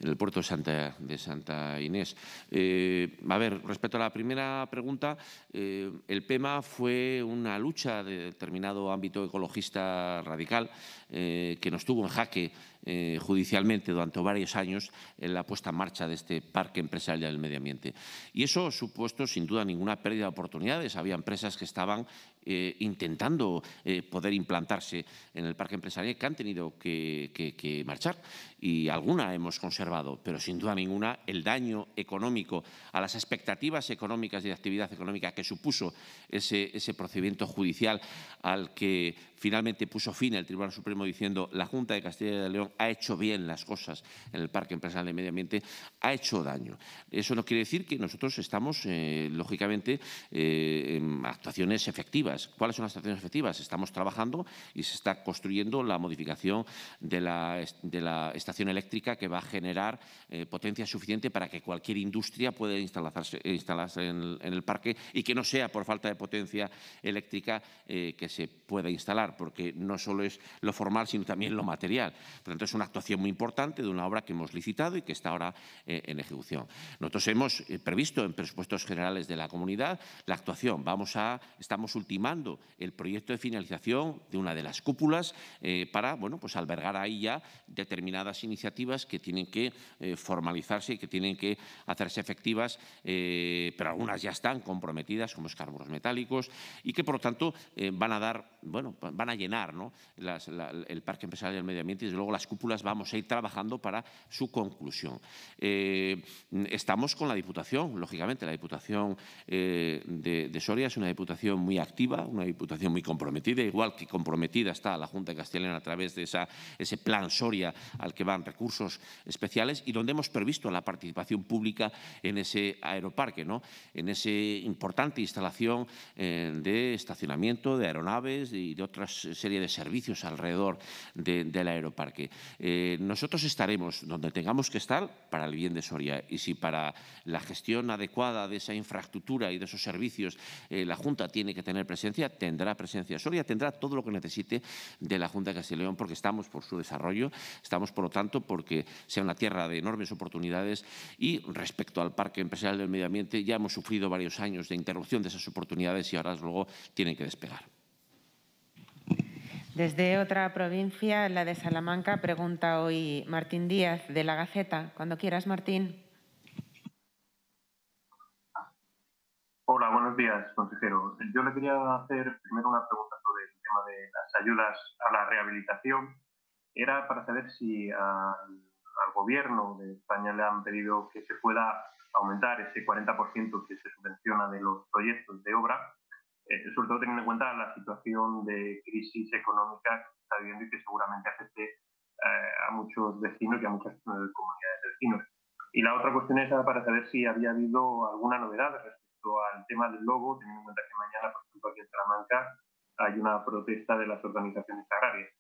en el puerto de Santa Inés. A ver, respecto a la primera pregunta, el PEMA fue una lucha de determinado ámbito ecologista radical que nos tuvo en jaque judicialmente durante varios años en la puesta en marcha de este parque empresarial del medio ambiente. Y eso ha supuesto, sin duda, ninguna pérdida de oportunidades. Había empresas que estaban intentando poder implantarse en el parque empresarial que han tenido que marchar, y alguna hemos conservado, pero sin duda ninguna el daño económico a las expectativas económicas y de actividad económica que supuso ese procedimiento judicial al que finalmente puso fin el Tribunal Supremo diciendo la Junta de Castilla y León ha hecho bien las cosas en el Parque Empresarial de Medio Ambiente, ha hecho daño. Eso no quiere decir que nosotros estamos, lógicamente, en actuaciones efectivas. ¿Cuáles son las actuaciones efectivas? Estamos trabajando y se está construyendo la modificación de la estación eléctrica que va a generar potencia suficiente para que cualquier industria pueda instalarse en el parque y que no sea por falta de potencia eléctrica que se pueda instalar, porque no solo es lo formal, sino también lo material. Por lo tanto, es una actuación muy importante de una obra que hemos licitado y que está ahora en ejecución. Nosotros hemos previsto en presupuestos generales de la comunidad la actuación. Estamos ultimando el proyecto de finalización de una de las cúpulas para, bueno, pues albergar ahí ya determinadas iniciativas que tienen que formalizarse y que tienen que hacerse efectivas, pero algunas ya están comprometidas, como es Carburos Metálicos, y que por lo tanto van a dar, bueno, van a llenar, ¿no?, el Parque Empresarial del Medio Ambiente, y desde luego las cúpulas vamos a ir trabajando para su conclusión. Estamos con la Diputación, lógicamente, la Diputación de Soria es una Diputación muy activa, una Diputación muy comprometida, igual que comprometida está la Junta de Castilla y León a través de ese plan Soria al que van recursos especiales y donde hemos previsto la participación pública en ese aeroparque, ¿no?, en esa importante instalación de estacionamiento, de aeronaves y de otra serie de servicios alrededor del aeroparque. Nosotros estaremos donde tengamos que estar para el bien de Soria, y si para la gestión adecuada de esa infraestructura y de esos servicios la Junta tiene que tener presencia, tendrá presencia. Soria tendrá todo lo que necesite de la Junta de Castilla y León porque estamos por su desarrollo, estamos por lo tanto porque sea una tierra de enormes oportunidades, y respecto al Parque Empresarial del Medio Ambiente ya hemos sufrido varios años de interrupción de esas oportunidades y ahora luego tienen que despegar. Desde otra provincia, la de Salamanca, pregunta hoy Martín Díaz de La Gaceta. Cuando quieras, Martín. Hola, buenos días, consejero. Yo le quería hacer primero una pregunta sobre el tema de las ayudas a la rehabilitación. Era para saber si al Gobierno de España le han pedido que se pueda aumentar ese 40% que se subvenciona de los proyectos de obra sobre todo teniendo en cuenta la situación de crisis económica que se está viviendo y que seguramente afecte a muchos vecinos y a muchas comunidades de vecinos. Y la otra cuestión es para saber si había habido alguna novedad respecto al tema del logo, teniendo en cuenta que mañana, por ejemplo, aquí en Salamanca hay una protesta de las organizaciones agrarias.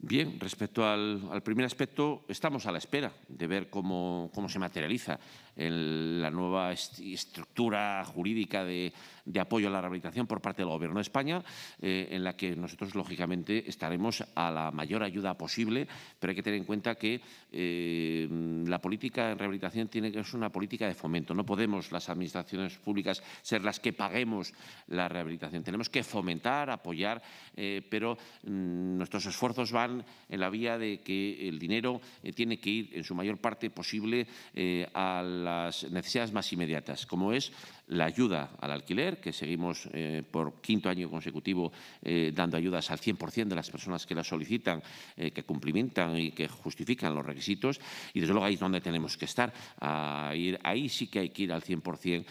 Bien, respecto al primer aspecto, estamos a la espera de ver cómo se materializa la nueva estructura jurídica de apoyo a la rehabilitación por parte del Gobierno de España, en la que nosotros, lógicamente, estaremos a la mayor ayuda posible, pero hay que tener en cuenta que la política en rehabilitación es una política de fomento. No podemos las administraciones públicas ser las que paguemos la rehabilitación. Tenemos que fomentar, apoyar, pero nuestros esfuerzos van en la vía de que el dinero tiene que ir en su mayor parte posible a las necesidades más inmediatas, como es la ayuda al alquiler, que seguimos por quinto año consecutivo dando ayudas al 100% de las personas que las solicitan, que cumplimentan y que justifican los requisitos. Y desde luego ahí es donde tenemos que estar. Ahí sí que hay que ir al 100%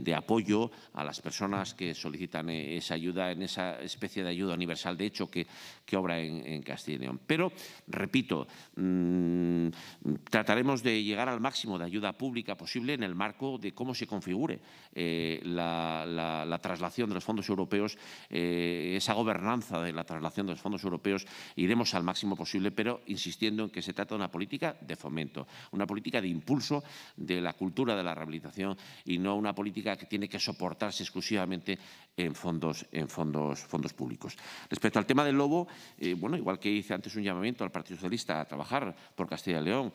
de apoyo a las personas que solicitan esa ayuda, en esa especie de ayuda universal, de hecho, que obra en Castilla y León. Pero, repito, trataremos de llegar al máximo de ayuda pública posible en el marco de cómo se configure la traslación de los fondos europeos, esa gobernanza de la traslación de los fondos europeos. Iremos al máximo posible, pero insistiendo en que se trata de una política de fomento, una política de impulso de la cultura de la rehabilitación y no una política que tiene que soportarse exclusivamente en fondos públicos. Respecto al tema del lobo, bueno, igual que hice antes un llamamiento al Partido Socialista a trabajar por Castilla y León,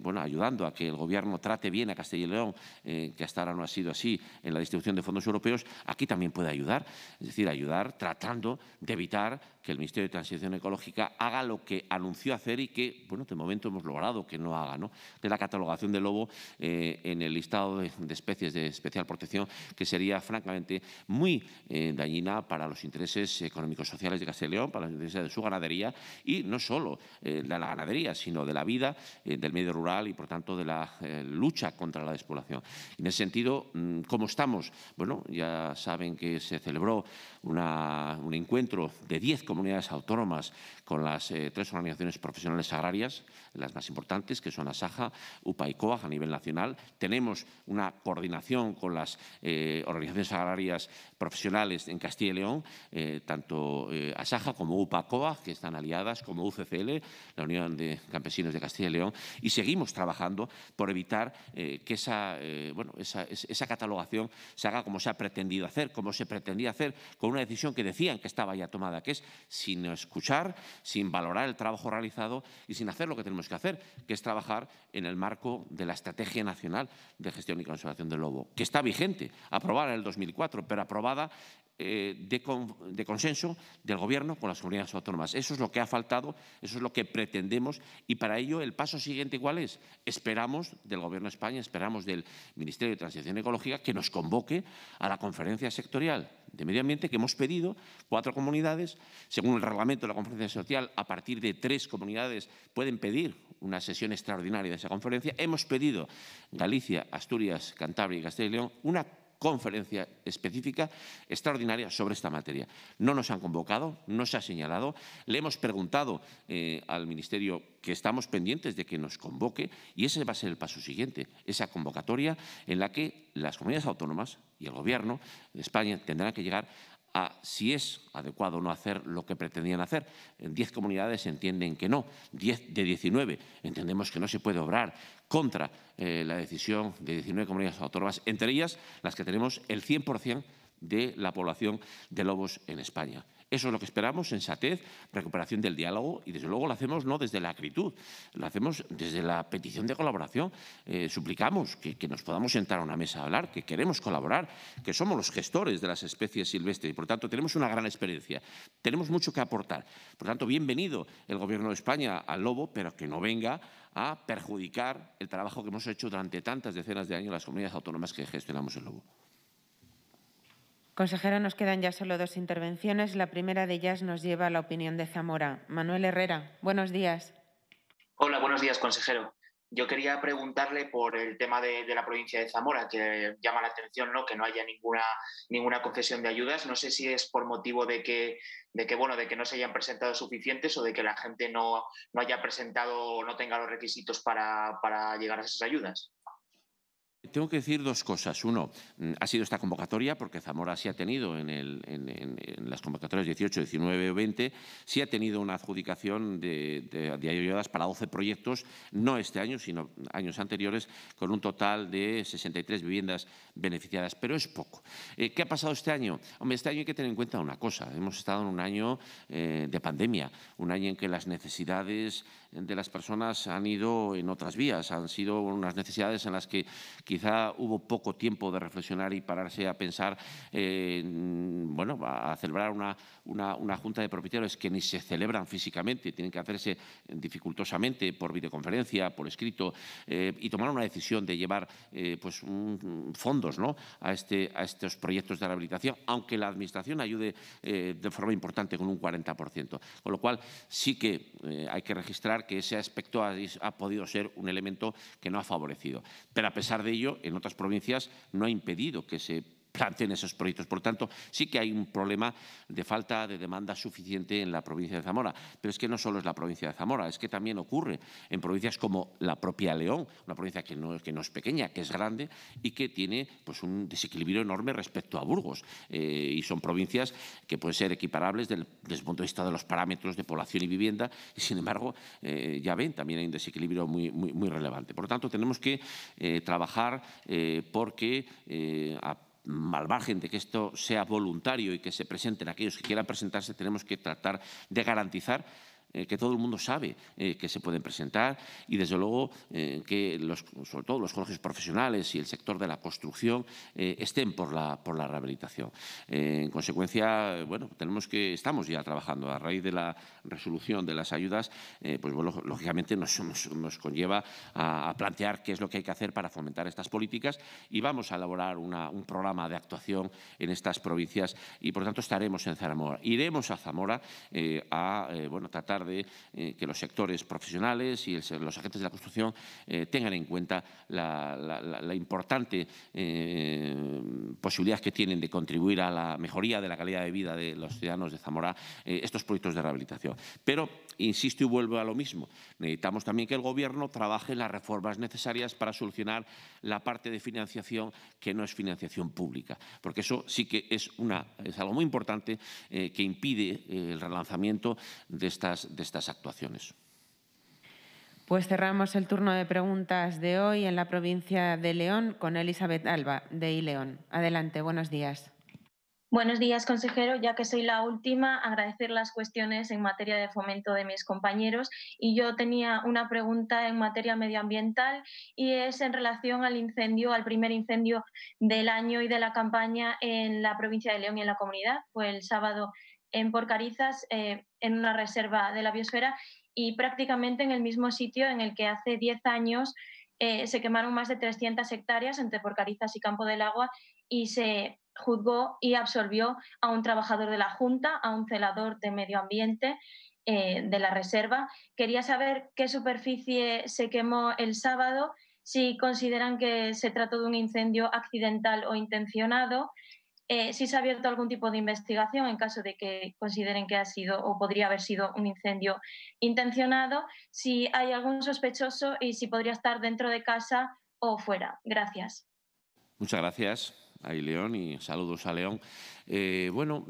bueno, ayudando a que el Gobierno trate bien a Castilla y León, que hasta ahora no ha sido así en la distribución de fondos europeos, aquí también puede ayudar, es decir, ayudar tratando de evitar que el Ministerio de Transición Ecológica haga lo que anunció hacer y que, bueno, de momento hemos logrado que no haga, ¿no? De la catalogación del lobo en el listado de especies de especial protección, que sería francamente muy dañina para los intereses económicos sociales de Castilla y León, para los intereses de su ganadería y no solo de la ganadería, sino de la vida, del medio rural y, por tanto, de la lucha contra la despoblación. En ese sentido, ¿cómo estamos? Bueno, ya saben que se celebró un encuentro de 10 comunidades autónomas con las tres organizaciones profesionales agrarias, las más importantes, que son Asaja, UPA y COAG a nivel nacional. Tenemos una coordinación con las organizaciones agrarias profesionales en Castilla y León, tanto Asaja como UPA, COAG, que están aliadas, como UCCL, la Unión de Campesinos de Castilla y León, y seguimos trabajando por evitar que esa catalogación se haga como se ha pretendido hacer, como se pretendía hacer con una decisión que decían que estaba ya tomada, que es sin escuchar, sin valorar el trabajo realizado y sin hacer lo que tenemos que hacer, que es trabajar en el marco de la Estrategia Nacional de Gestión y Conservación del Lobo, que está vigente, aprobada en el 2004, pero aprobada de consenso del Gobierno con las comunidades autónomas. Eso es lo que ha faltado, eso es lo que pretendemos y para ello el paso siguiente, ¿cuál es? Esperamos del Gobierno de España, esperamos del Ministerio de Transición Ecológica que nos convoque a la conferencia sectorial de medio ambiente que hemos pedido 4 comunidades. Según el reglamento de la conferencia social, a partir de 3 comunidades pueden pedir una sesión extraordinaria de esa conferencia. Hemos pedido Galicia, Asturias, Cantabria y Castilla y León una conferencia específica extraordinaria sobre esta materia. No nos han convocado, no se ha señalado. Le hemos preguntado al Ministerio que estamos pendientes de que nos convoque y ese va a ser el paso siguiente, esa convocatoria en la que las comunidades autónomas y el Gobierno de España tendrán que llegar a si es adecuado o no hacer lo que pretendían hacer. 10 comunidades entienden que no, 10 de 19 entendemos que no se puede obrar contra la decisión de 19 comunidades autónomas, entre ellas las que tenemos el 100% de la población de lobos en España. Eso es lo que esperamos, sensatez, recuperación del diálogo y, desde luego, lo hacemos no desde la acritud, lo hacemos desde la petición de colaboración. Suplicamos que nos podamos sentar a una mesa a hablar, que queremos colaborar, que somos los gestores de las especies silvestres y, por tanto, tenemos una gran experiencia, tenemos mucho que aportar. Por tanto, bienvenido el Gobierno de España al lobo, pero que no venga a perjudicar el trabajo que hemos hecho durante tantas decenas de años las comunidades autónomas que gestionamos el lobo. Consejera, nos quedan ya solo 2 intervenciones. La primera de ellas nos lleva a la opinión de Zamora. Manuel Herrera, buenos días. Hola, buenos días, consejero. Yo quería preguntarle por el tema de la provincia de Zamora, que llama la atención, ¿no?, que no haya ninguna concesión de ayudas. No sé si es por motivo de que no se hayan presentado suficientes o de que la gente no haya presentado o no tenga los requisitos para llegar a esas ayudas. Tengo que decir dos cosas. Uno, ha sido esta convocatoria, porque Zamora sí ha tenido en las convocatorias 18, 19 o 20, sí ha tenido una adjudicación de ayudas para 12 proyectos, no este año, sino años anteriores, con un total de 63 viviendas beneficiadas, pero es poco. ¿Qué ha pasado este año? Hombre, este año hay que tener en cuenta una cosa. Hemos estado en un año de pandemia, un año en que las necesidades de las personas han ido en otras vías, han sido unas necesidades en las que quizá hubo poco tiempo de reflexionar y pararse a pensar, bueno, a celebrar una junta de propietarios que ni se celebran físicamente, tienen que hacerse dificultosamente por videoconferencia, por escrito, y tomar una decisión de llevar pues, fondos, ¿no?, a estos proyectos de rehabilitación, aunque la Administración ayude de forma importante con un 40%. Con lo cual, sí que hay que registrar que ese aspecto ha podido ser un elemento que no ha favorecido. Pero a pesar de ello, en otras provincias no ha impedido que se planteen esos proyectos. Por tanto, sí que hay un problema de falta de demanda suficiente en la provincia de Zamora. Pero es que no solo es la provincia de Zamora, es que también ocurre en provincias como la propia León, una provincia que no es pequeña, que es grande y que tiene pues, un desequilibrio enorme respecto a Burgos. Y son provincias que pueden ser equiparables desde el punto de vista de los parámetros de población y vivienda. Y, sin embargo, ya ven, también hay un desequilibrio muy relevante. Por lo tanto, tenemos que trabajar porque al margen de que esto sea voluntario y que se presenten aquellos que quieran presentarse, tenemos que tratar de garantizar que todo el mundo sabe que se pueden presentar y, desde luego, que sobre todo los colegios profesionales y el sector de la construcción estén por la rehabilitación. En consecuencia, bueno, estamos ya trabajando a raíz de la resolución de las ayudas, pues bueno, lógicamente nos conlleva a plantear qué es lo que hay que hacer para fomentar estas políticas y vamos a elaborar un programa de actuación en estas provincias y, por tanto, estaremos en Zamora. Iremos a Zamora a tratar de que los sectores profesionales y los agentes de la construcción tengan en cuenta la importante posibilidad que tienen de contribuir a la mejoría de la calidad de vida de los ciudadanos de Zamora estos proyectos de rehabilitación. Pero, insisto y vuelvo a lo mismo, necesitamos también que el Gobierno trabaje las reformas necesarias para solucionar la parte de financiación que no es financiación pública, porque eso sí que es algo muy importante que impide el relanzamiento de estas actuaciones. Pues cerramos el turno de preguntas de hoy en la provincia de León con Elizabeth Alba, de iLeón. Adelante, buenos días. Buenos días, consejero. Ya que soy la última, agradecer las cuestiones en materia de fomento de mis compañeros. Y yo tenía una pregunta en materia medioambiental y es en relación al primer incendio del año y de la campaña en la provincia de León y en la comunidad. Fue el sábado en Porcarizas, en una reserva de la biosfera y prácticamente en el mismo sitio en el que hace 10 años se quemaron más de 300 hectáreas entre Porcarizas y Campo del Agua y se juzgó y absolvió a un trabajador de la Junta, a un celador de medio ambiente de la reserva. Quería saber qué superficie se quemó el sábado, si consideran que se trató de un incendio accidental o intencionado, si se ha abierto algún tipo de investigación en caso de que consideren que ha sido o podría haber sido un incendio intencionado, si hay algún sospechoso y si podría estar dentro de casa o fuera. Gracias. Muchas gracias a iLeón y saludos a León. Bueno,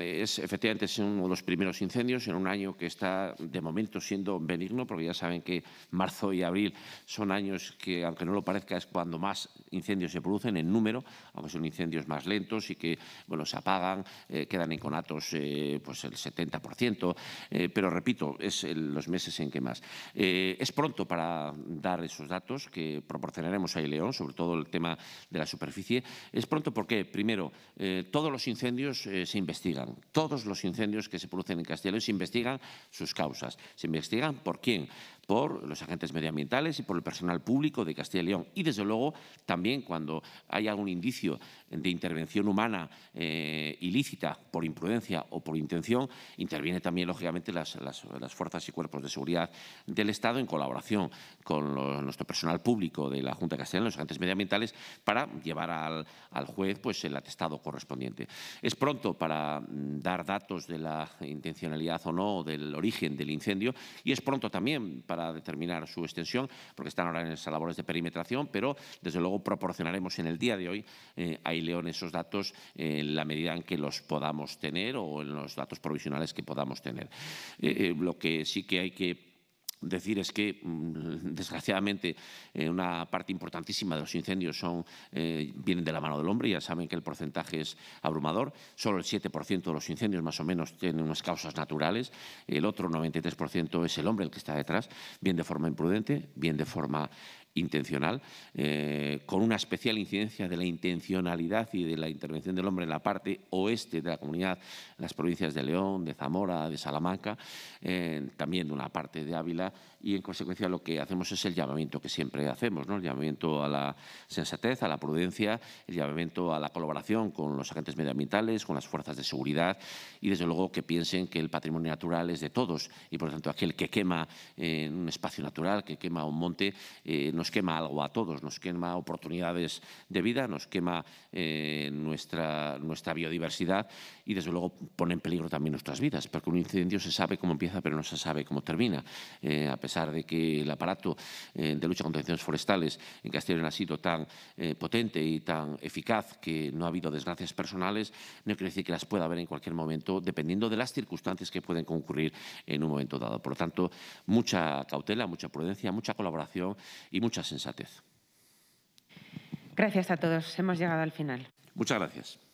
efectivamente es uno de los primeros incendios en un año que está de momento siendo benigno, porque ya saben que marzo y abril son años que, aunque no lo parezca, es cuando más incendios se producen en número, aunque son incendios más lentos y que, bueno, se apagan, quedan en conatos pues el 70%, pero repito, es los meses en que más. Es pronto para dar esos datos que proporcionaremos a iLeón, sobre todo el tema de la superficie. Es pronto porque, primero, todos los incendios se investigan. Todos los incendios que se producen en Castilla y León se investigan sus causas. Se investigan por quién, por los agentes medioambientales y por el personal público de Castilla y León. Y, desde luego, también cuando hay algún indicio de intervención humana ilícita por imprudencia o por intención, interviene también, lógicamente, las fuerzas y cuerpos de seguridad del Estado en colaboración con nuestro personal público de la Junta de Castilla y León, los agentes medioambientales, para llevar al juez pues, el atestado correspondiente. Es pronto para dar datos de la intencionalidad o no, del origen del incendio, y es pronto también para determinar su extensión, porque están ahora en esas labores de perimetración, pero desde luego proporcionaremos en el día de hoy a ILEON esos datos en la medida en que los podamos tener o en los datos provisionales que podamos tener. Lo que sí que hay que decir es que, desgraciadamente, una parte importantísima de los incendios vienen de la mano del hombre. Ya saben que el porcentaje es abrumador. Solo el 7% de los incendios, más o menos, tienen unas causas naturales. El otro 93% es el hombre el que está detrás, bien de forma imprudente, bien de forma intencional, con una especial incidencia de la intencionalidad y de la intervención del hombre en la parte oeste de la comunidad, en las provincias de León, de Zamora, de Salamanca, también de una parte de Ávila, y en consecuencia lo que hacemos es el llamamiento que siempre hacemos, ¿no? El llamamiento a la sensatez, a la prudencia, el llamamiento a la colaboración con los agentes medioambientales, con las fuerzas de seguridad y, desde luego, que piensen que el patrimonio natural es de todos y, por lo tanto, aquel que quema en un espacio natural, que quema un monte, nos quema algo a todos, nos quema oportunidades de vida, nos quema nuestra biodiversidad y, desde luego, pone en peligro también nuestras vidas, porque un incendio se sabe cómo empieza pero no se sabe cómo termina. A pesar de que el aparato de lucha contra incendios forestales en Castilla y León ha sido tan potente y tan eficaz que no ha habido desgracias personales, no quiere decir que las pueda haber en cualquier momento, dependiendo de las circunstancias que pueden concurrir en un momento dado. Por lo tanto, mucha cautela, mucha prudencia, mucha colaboración y mucha sensatez. Gracias a todos. Hemos llegado al final. Muchas gracias.